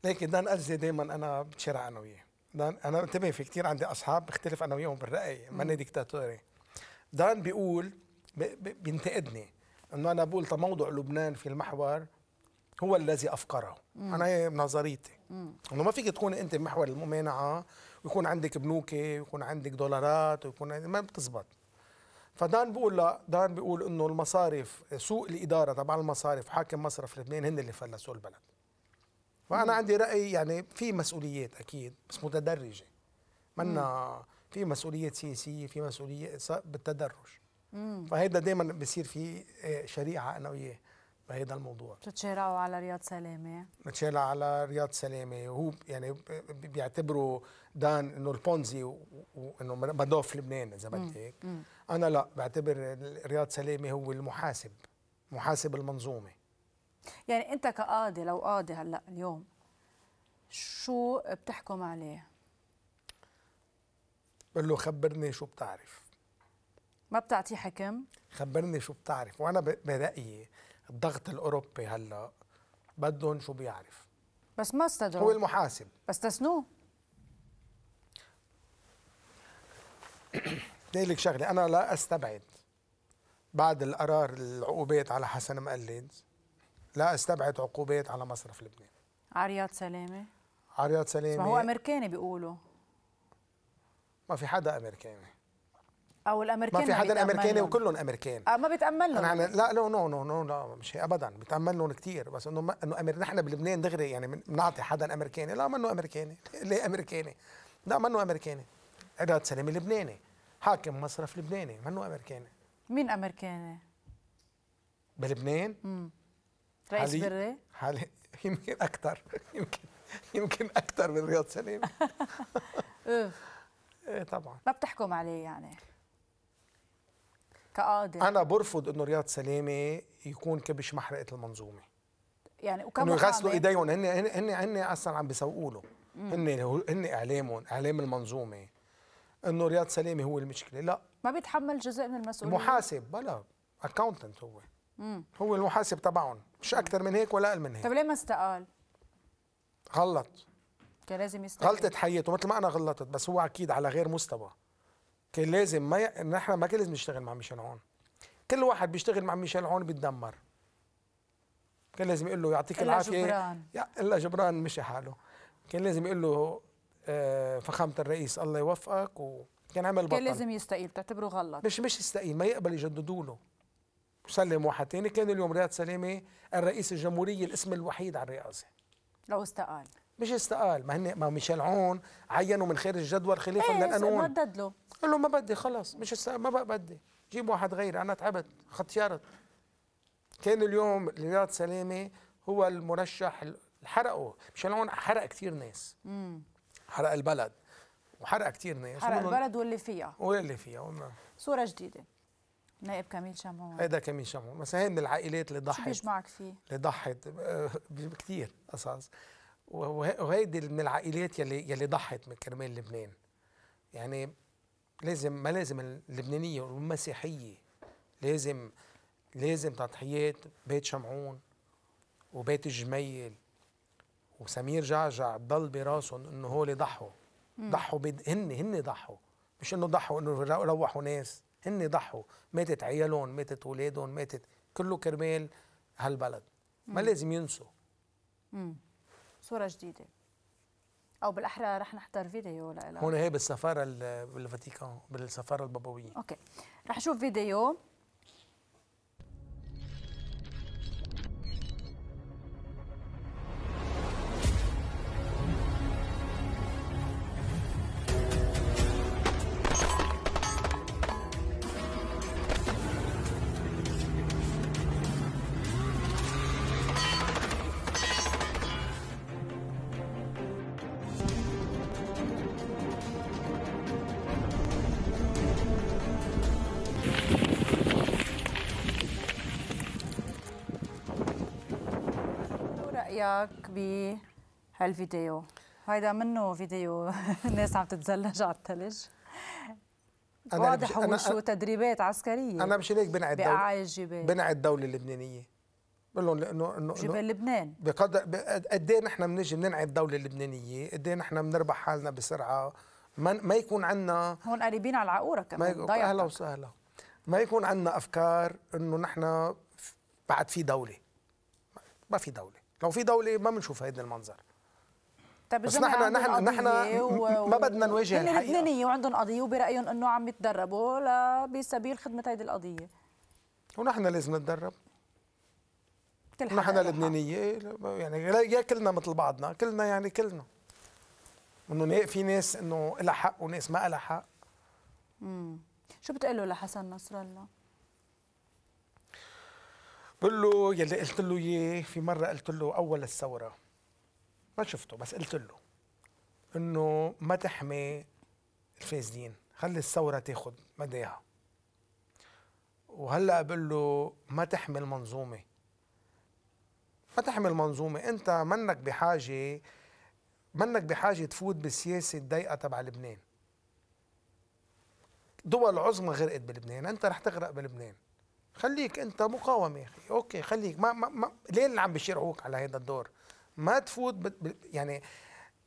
لكن دان قزه دائما انا بتشارع انا وياه. أنا انتبه في كثير عندي أصحاب بختلف أنا وياهم بالرأي، ماني ديكتاتوري. دان بيقول بينتقدني إنه أنا بقول طب موضوع لبنان في المحور هو الذي أفقره، مم. أنا بنظريتي إنه ما فيك تكون أنت بمحور الممانعة ويكون عندك بنوكي ويكون عندك دولارات ويكون ما بتزبط. فدان بيقول لا، دان بيقول إنه المصارف سوء الإدارة تبع المصارف حاكم مصرف لبنان هن اللي فلسوا البلد. فأنا عندي رأي يعني في مسؤوليات أكيد بس متدرجة، منا في مسؤوليات سياسية، في مسؤولية بالتدرج. مم. فهيدا دايما بصير في شريعة أنا وياه بهيدا الموضوع. بتتشارعوا على رياض سلامة؟ بتشارع على رياض سلامة، وهو يعني بيعتبروا دان إنه البونزي وإنه مدوف لبنان إذا بدك هيك. أنا لا بعتبر رياض سلامة هو المحاسب، محاسب المنظومة. يعني أنت كقاضي، لو قاضي هلا اليوم شو بتحكم عليه؟ بقول له خبرني شو بتعرف. ما بتعطيه حكم؟ خبرني شو بتعرف، وأنا برأيي الضغط الأوروبي هلا بدهم شو بيعرف. بس ما استدعوه، هو المحاسب بس تسنوه. بدي لك شغلة، أنا لا أستبعد بعد القرار العقوبات على حسن مقلد، لا استبعد عقوبات على مصرف لبنان. على رياض سلامة؟ على رياض سلامة ما هو أمريكاني بيقولوا. ما في حدا أمريكاني، أو الأمريكان ما في حدا أمريكاني، وكلهم أمريكان. أه ما بيتأمل لهم. أنا لا لا نو نو نو لا مش هي أبدا، بيتأمل لهم كثير، بس إنه ما إنه نحن بلبنان دغري يعني بنعطي حدا أمريكاني، لا منه أمريكاني، ليه أمريكاني؟ لا منه أمريكاني، رياض سلامة لبناني، حاكم مصرف لبناني، منه أمريكاني. مين أمريكاني؟ بلبنان؟ امم رئيس بري؟ حالي يمكن أكثر، يمكن يمكن أكثر من رياض سلامة. إيه طبعاً ما بتحكم عليه يعني كقاضي. أنا برفض إنه رياض سلامة يكون كبش محرقة المنظومة، يعني وكم إنه يغسلوا إيديهم. هن هن هن أصلاً عم بيسوقوا له، هن هن إعلامهم، إعلام المنظومة، إنه رياض سلامة هو المشكلة. لا ما بيتحمل جزء من المسؤولية، محاسب بلا أكاونتنت هو. مم. هو المحاسب تبعهم، مش أكثر من هيك ولا أقل من هيك. طيب ليه ما استقال؟ غلط، كان لازم يستقال، غلطت حياته مثل ما أنا غلطت، بس هو أكيد على غير مستوى. كان لازم ما ي... نحن ما كان لازم نشتغل مع ميشيل عون، كل واحد بيشتغل مع ميشيل عون بيتدمر. كان لازم يقول له يعطيك العافية. إلا جبران، إلا جبران مشي حاله. كان لازم يقول له آه فخامة الرئيس الله يوفقك، وكان عمل بطل. كان لازم يستقيل، بتعتبره غلط؟ مش مش يستقيل، ما يقبل يجددوا له. وسلم واحد ثاني، كان اليوم رياض سلامة الرئيس الجمهورية الاسم الوحيد على الرئاسة. لو استقال مش استقال، ما هن ما ميشيل عون عينوا من خارج الجدول خلافا إيه للقانون، مدد له، قال له ما بدي خلص، مش استقال ما بقى بدي، جيب واحد غيري، أنا تعبت ختيارت. كان اليوم رياض سلامة هو المرشح، حرقه ميشيل عون، حرق كثير ناس، مم. حرق البلد وحرقه كتير ناس، حرق البلد واللي فيها واللي فيها وما. صوره جديده نائب كميل شمعون، هيدا كميل شمعون مثلا، هي من العائلات اللي ضحت. شو بيجمعك فيه؟ اللي ضحت كثير قصص، وهيدي من العائلات يلي يلي ضحت من كرمال لبنان. يعني لازم ما لازم اللبنانيه والمسيحيه لازم لازم تضحيات بيت شمعون وبيت الجميل وسمير جعجع ضل براسهم انه هو اللي ضحوا ضحوا بد... هن هن ضحوا، مش انه ضحوا انه روحوا ناس، هن ضحوا، ماتت عيالهم، ماتت اولادهم، ماتت كله كرمال هالبلد. ما مم. لازم ينسوا. امم صوره جديده او بالاحرى رح نحضر فيديو لها هون، هي بالسفاره بالفاتيكان، بالسفاره البابويه. اوكي رح نشوف فيديو. بهالفيديو هيدا منه فيديو الناس عم تتزلج على الثلج، واضح وشو تدريبات عسكريه. انا مش هيك بنعي الدوله، بنعي الدوله اللبنانيه، بقول لهم انه انه جبال لبنان بقدر قد ايه نحن بنجي بننعي الدوله اللبنانيه، قد ايه نحن بنربح حالنا بسرعه، ما, ما يكون عندنا هون قريبين على العقوره كمان. اهلا وسهلا. ما يكون عندنا افكار انه نحن بعد في دوله، ما في دوله، لو في دولة ما بنشوف هيدا المنظر. طيب بس نحن نحن نحن و... ما بدنا نواجه الحقيقة. هن لبنانية وعندهم قضية وبرأيهم انه عم يتدربوا ل... بسبيل خدمة هيدي القضية. ونحن لازم نتدرب. نحن لبنانية يعني، يا كلنا مثل بعضنا، كلنا يعني كلنا. انه في ناس انه لها حق وناس ما لها حق. امم شو بتقول له لحسن نصر الله؟ بقول له يلي قلت له اياه في مره، قلت له اول الثوره ما شفته، بس قلت له انه ما تحمي الفاسدين، خلي الثوره تاخذ مداها. وهلا بقول له ما تحمي المنظومه، ما تحمي المنظومه، انت منك بحاجه منك بحاجه تفوت بالسياسه الضيقه تبع لبنان. دول عظمى غرقت بلبنان، انت رح تغرق بلبنان. خليك انت مقاومه يا اخي، اوكي خليك، ما ما, ما ليه اللي عم بيشرعوك على هذا الدور؟ ما تفوت ب... يعني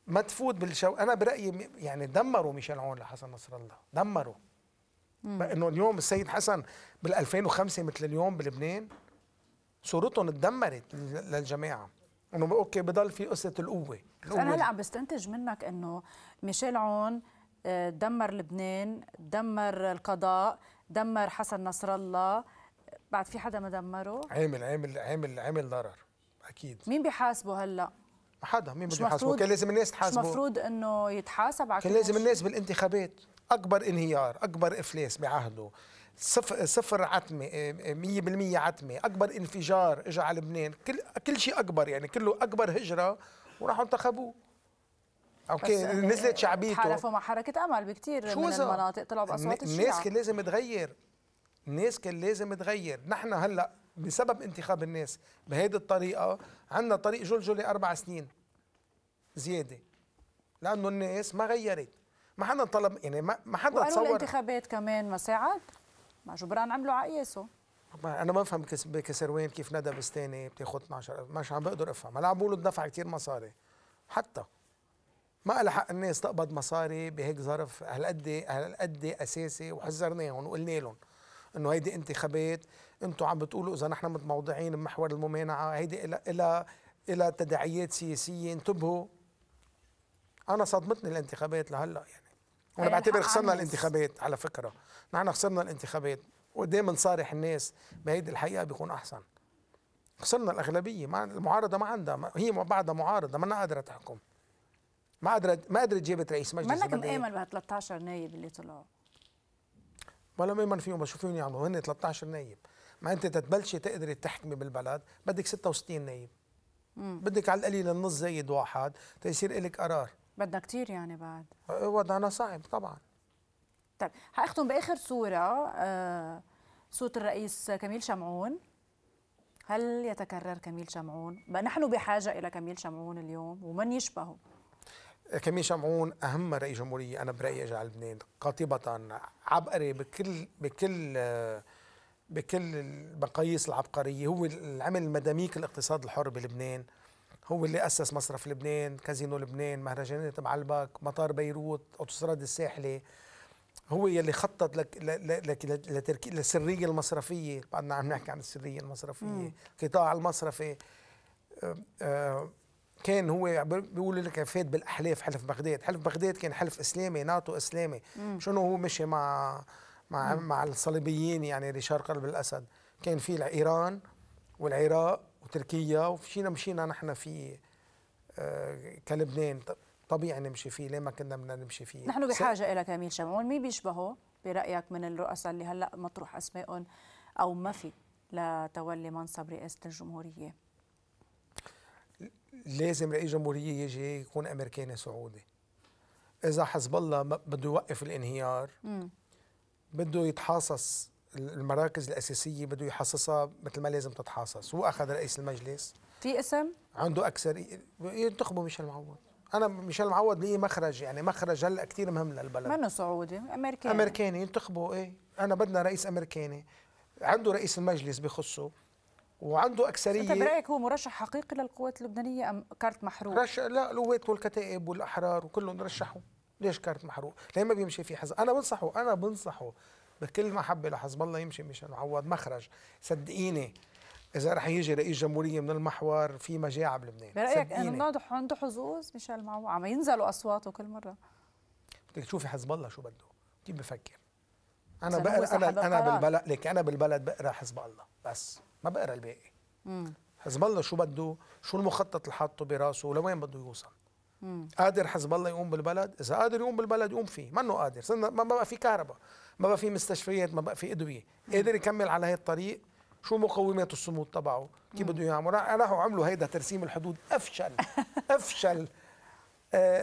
ما تفوت بالشو. انا برايي يعني دمروا ميشيل عون لحسن نصر الله، دمروا. انه اليوم السيد حسن بال ألفين وخمسة مثل اليوم بلبنان صورتهم اتدمرت للجماعه. انه اوكي بضل في قصه القوه. انا هلا عم بستنتج منك انه ميشيل عون دمر لبنان، دمر القضاء، دمر حسن نصر الله، بعد في حدا ما دمره؟ عامل عامل عامل عامل ضرر اكيد. مين بيحاسبه هلا؟ حدا، مين بده يحاسبه؟ كان لازم الناس تحاسبه، مش المفروض انه يتحاسب على كل شيء. كان لازم الناس بالانتخابات، اكبر انهيار، اكبر افلاس بعهده، صفر صفر عتمه، مية بالمية عتمه، اكبر انفجار اجى على لبنان، كل كل شيء اكبر يعني، كله اكبر هجره وراحوا انتخبوه. اوكي نزلت شعبيته، تحالفوا مع حركه امل بكثير من المناطق، طلعوا باصوات الشعب. الناس كان لازم تغير، الناس كان لازم تغير. نحن هلا بسبب انتخاب الناس بهيدي الطريقه عندنا طريق جلجله اربع سنين زياده، لانه الناس ما غيرت، ما حدا طلب يعني، ما حدا تصور. الانتخابات كمان ما ساعد، مع جبران عملوا على قياسه. انا ما بفهم بكسروان كيف ندى بستاني بتاخذ اثنعش ألف، مش عم بقدر افهم. هلا عم بيقولوا دفع كثير مصاري، حتى ما لها حق الناس تقبض مصاري بهيك ظرف هالقد هالقد اساسي. وحذرناهم وقلنا لهم انه هيدي انتخابات، انتم عم بتقولوا اذا نحن متموضعين بمحور الممانعه، هيدي الى الى الى تداعيات سياسيه، انتبهوا. انا صدمتني الانتخابات لهلا يعني، وانا بعتبر خسرنا الانتخابات على فكره، نحن خسرنا الانتخابات، وقدام نصارح الناس بهيدي الحقيقه بيكون احسن. خسرنا الاغلبيه، مع المعارضه ما عندها، هي ما بعدها معارضه، ما قادره تحكم، ما قادرت ما قادرت جابت رئيس مجلس. منك مآمن بها ثلاثة عشر نايب اللي طلعوا، ولا مأمن فيهم، بس شو فيهم يعملوا؟ هن ثلاثة عشر نايب، ما انت تتبلشي تقدري تحكمي بالبلد بدك ستة وستين نايب. مم. بدك على القليل النص زايد واحد تيصير لك قرار. بدنا كتير يعني بعد. وضعنا صعب طبعا. طيب هختم باخر صوره، آه صوره الرئيس كميل شمعون. هل يتكرر كميل شمعون؟ بقى نحن بحاجه الى كميل شمعون اليوم ومن يشبهه. كميل شمعون اهم رئيس جمهوريه انا برايي اجى على لبنان قاطبه، عبقري بكل بكل بكل المقاييس العبقريه، هو اللي عمل مداميك الاقتصاد الحر بلبنان، هو اللي اسس مصرف لبنان، كازينو لبنان، مهرجانات معلبك، مطار بيروت، اوتوستراد الساحلي، هو يلي خطط لك لك لتركيب السريه المصرفيه، بعدنا عم نحكي عن السريه المصرفيه، القطاع المصرفي. كان هو بيقول لك فات بالاحلاف حلف بغداد، حلف بغداد كان حلف اسلامي، ناتو اسلامي، شنو هو مشي مع مع مم. مع الصليبيين يعني ريشار قلب الاسد، كان في ايران والعراق وتركيا ومشينا مشينا نحن في كلبنان طبيعي نمشي فيه، ليه ما كنا بدنا نمشي فيه؟ نحن بحاجه الى كميل شمعون، مين بيشبهه برايك من الرؤساء اللي هلا مطروح اسمائهم او ما في لتولي منصب رئاسه الجمهوريه؟ لازم رئيس جمهوريه يجي يكون امريكاني سعودي. اذا حزب الله بده يوقف الانهيار، مم. بده يتحاصص المراكز الاساسيه، بده يحاصصها مثل ما لازم تتحاصص. هو اخذ رئيس المجلس، في اسم عنده اكثر ينتخبوا ميشيل معوض. انا ميشيل معوض ليه مخرج، يعني مخرج هلا كثير مهم للبلد، منه سعودي امريكاني، امريكاني ينتخبوا. ايه انا بدنا رئيس امريكاني، عنده رئيس المجلس بخصه وعنده اكثريه. انت برايك هو مرشح حقيقي للقوات اللبنانيه ام كارت محروق؟ رش... لا القوات والكتائب والاحرار وكلهم رشحوا، ليش كارت محروق؟ ليه ما بيمشي في حزب؟ انا بنصحه انا بنصحه بكل محبه لحزب الله يمشي ميشيل معوض مخرج، صدقيني إذا رح يجي رئيس جمهورية من المحور في مجاعة بلبنان. برأيك إنه عنده حظوظ ميشيل معوض، عم ينزلوا أصواته كل مرة. بدك تشوفي حزب الله شو بده، كيف بفكر. أنا بقرأ أنا أنا بالبلد، لك أنا بالبلد بقرأ حزب الله بس، ما بقرأ الباقي. امم حزب الله شو بده، شو المخطط اللي حاطه براسه، ولوين بده يوصل. امم قادر حزب الله يقوم بالبلد؟ إذا قادر يقوم بالبلد يقوم فيه، منه قادر، صرنا ما بقى في كهرباء، ما بقى في مستشفيات، ما بقى في أدوية، قادر يكمل على هي الطريق؟ شو مقومات الصمود تبعه؟ كيف بده يعمل؟ راحوا عملوا هيدا ترسيم الحدود افشل افشل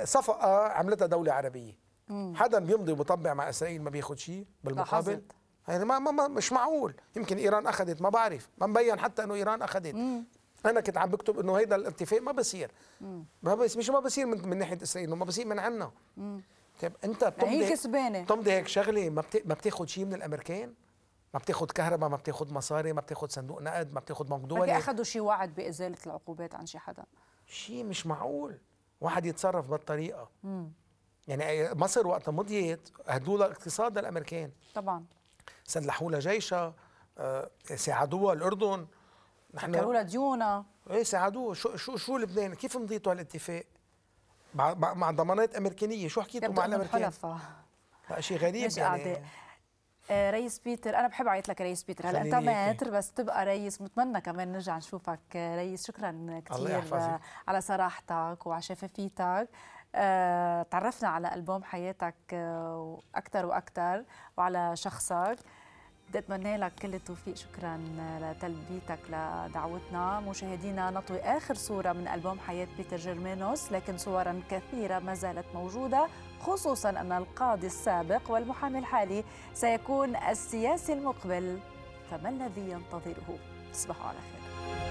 صفقه عملتها دوله عربيه. حدا بيمضي وبطبع مع اسرائيل ما بياخذ شيء بالمقابل؟ يعني ما, ما مش معقول. يمكن ايران اخذت، ما بعرف، ما مبين حتى انه ايران اخذت. انا كنت عم بكتب انه هيدا الاتفاق ما بصير، ما بصير، مش ما بصير من, من ناحيه اسرائيل، ما بصير من عنا. طيب انت بتمضي كسبانه، تمضي هيك شغله، ما ما بتاخذ شيء من الامريكان، ما بتاخد كهرباء، ما بتاخد مصاري، ما بتاخد صندوق نقد، ما بتاخد مقدوني. لكن اخذوا شي وعد بازاله العقوبات عن شي حدا، شي مش معقول واحد يتصرف بالطريقه. مم. يعني مصر وقت مضيت هدوا لها اقتصادها الامريكان طبعا، سلحوا لها جيشها، ساعدوها الاردن، نحن سكروا لها ديونها، ايه ساعدوها. شو شو شو لبنان كيف مضيتوا هالاتفاق مع مع ضمانات امريكانيه؟ شو حكيتوا مع الامريكان؟ بقى شي غريب يعني. ريس بيتر، أنا بحب أعيط لك ريس بيتر، هلا أنت ماتر بس تبقى ريس، متمنى كمان نرجع نشوفك ريس. شكرا كثير على صراحتك وعلى شفافيتك، تعرفنا على ألبوم حياتك وأكثر وأكثر وعلى شخصك، بدي أتمنى لك كل التوفيق. شكرا لتلبيتك لدعوتنا. مشاهدينا، نطوي آخر صورة من ألبوم حياة بيتر جيرمينوس، لكن صورا كثيرة ما زالت موجودة، خصوصا أن القاضي السابق والمحامي الحالي سيكون السياسي المقبل، فما الذي ينتظره؟ تصبحوا على خير.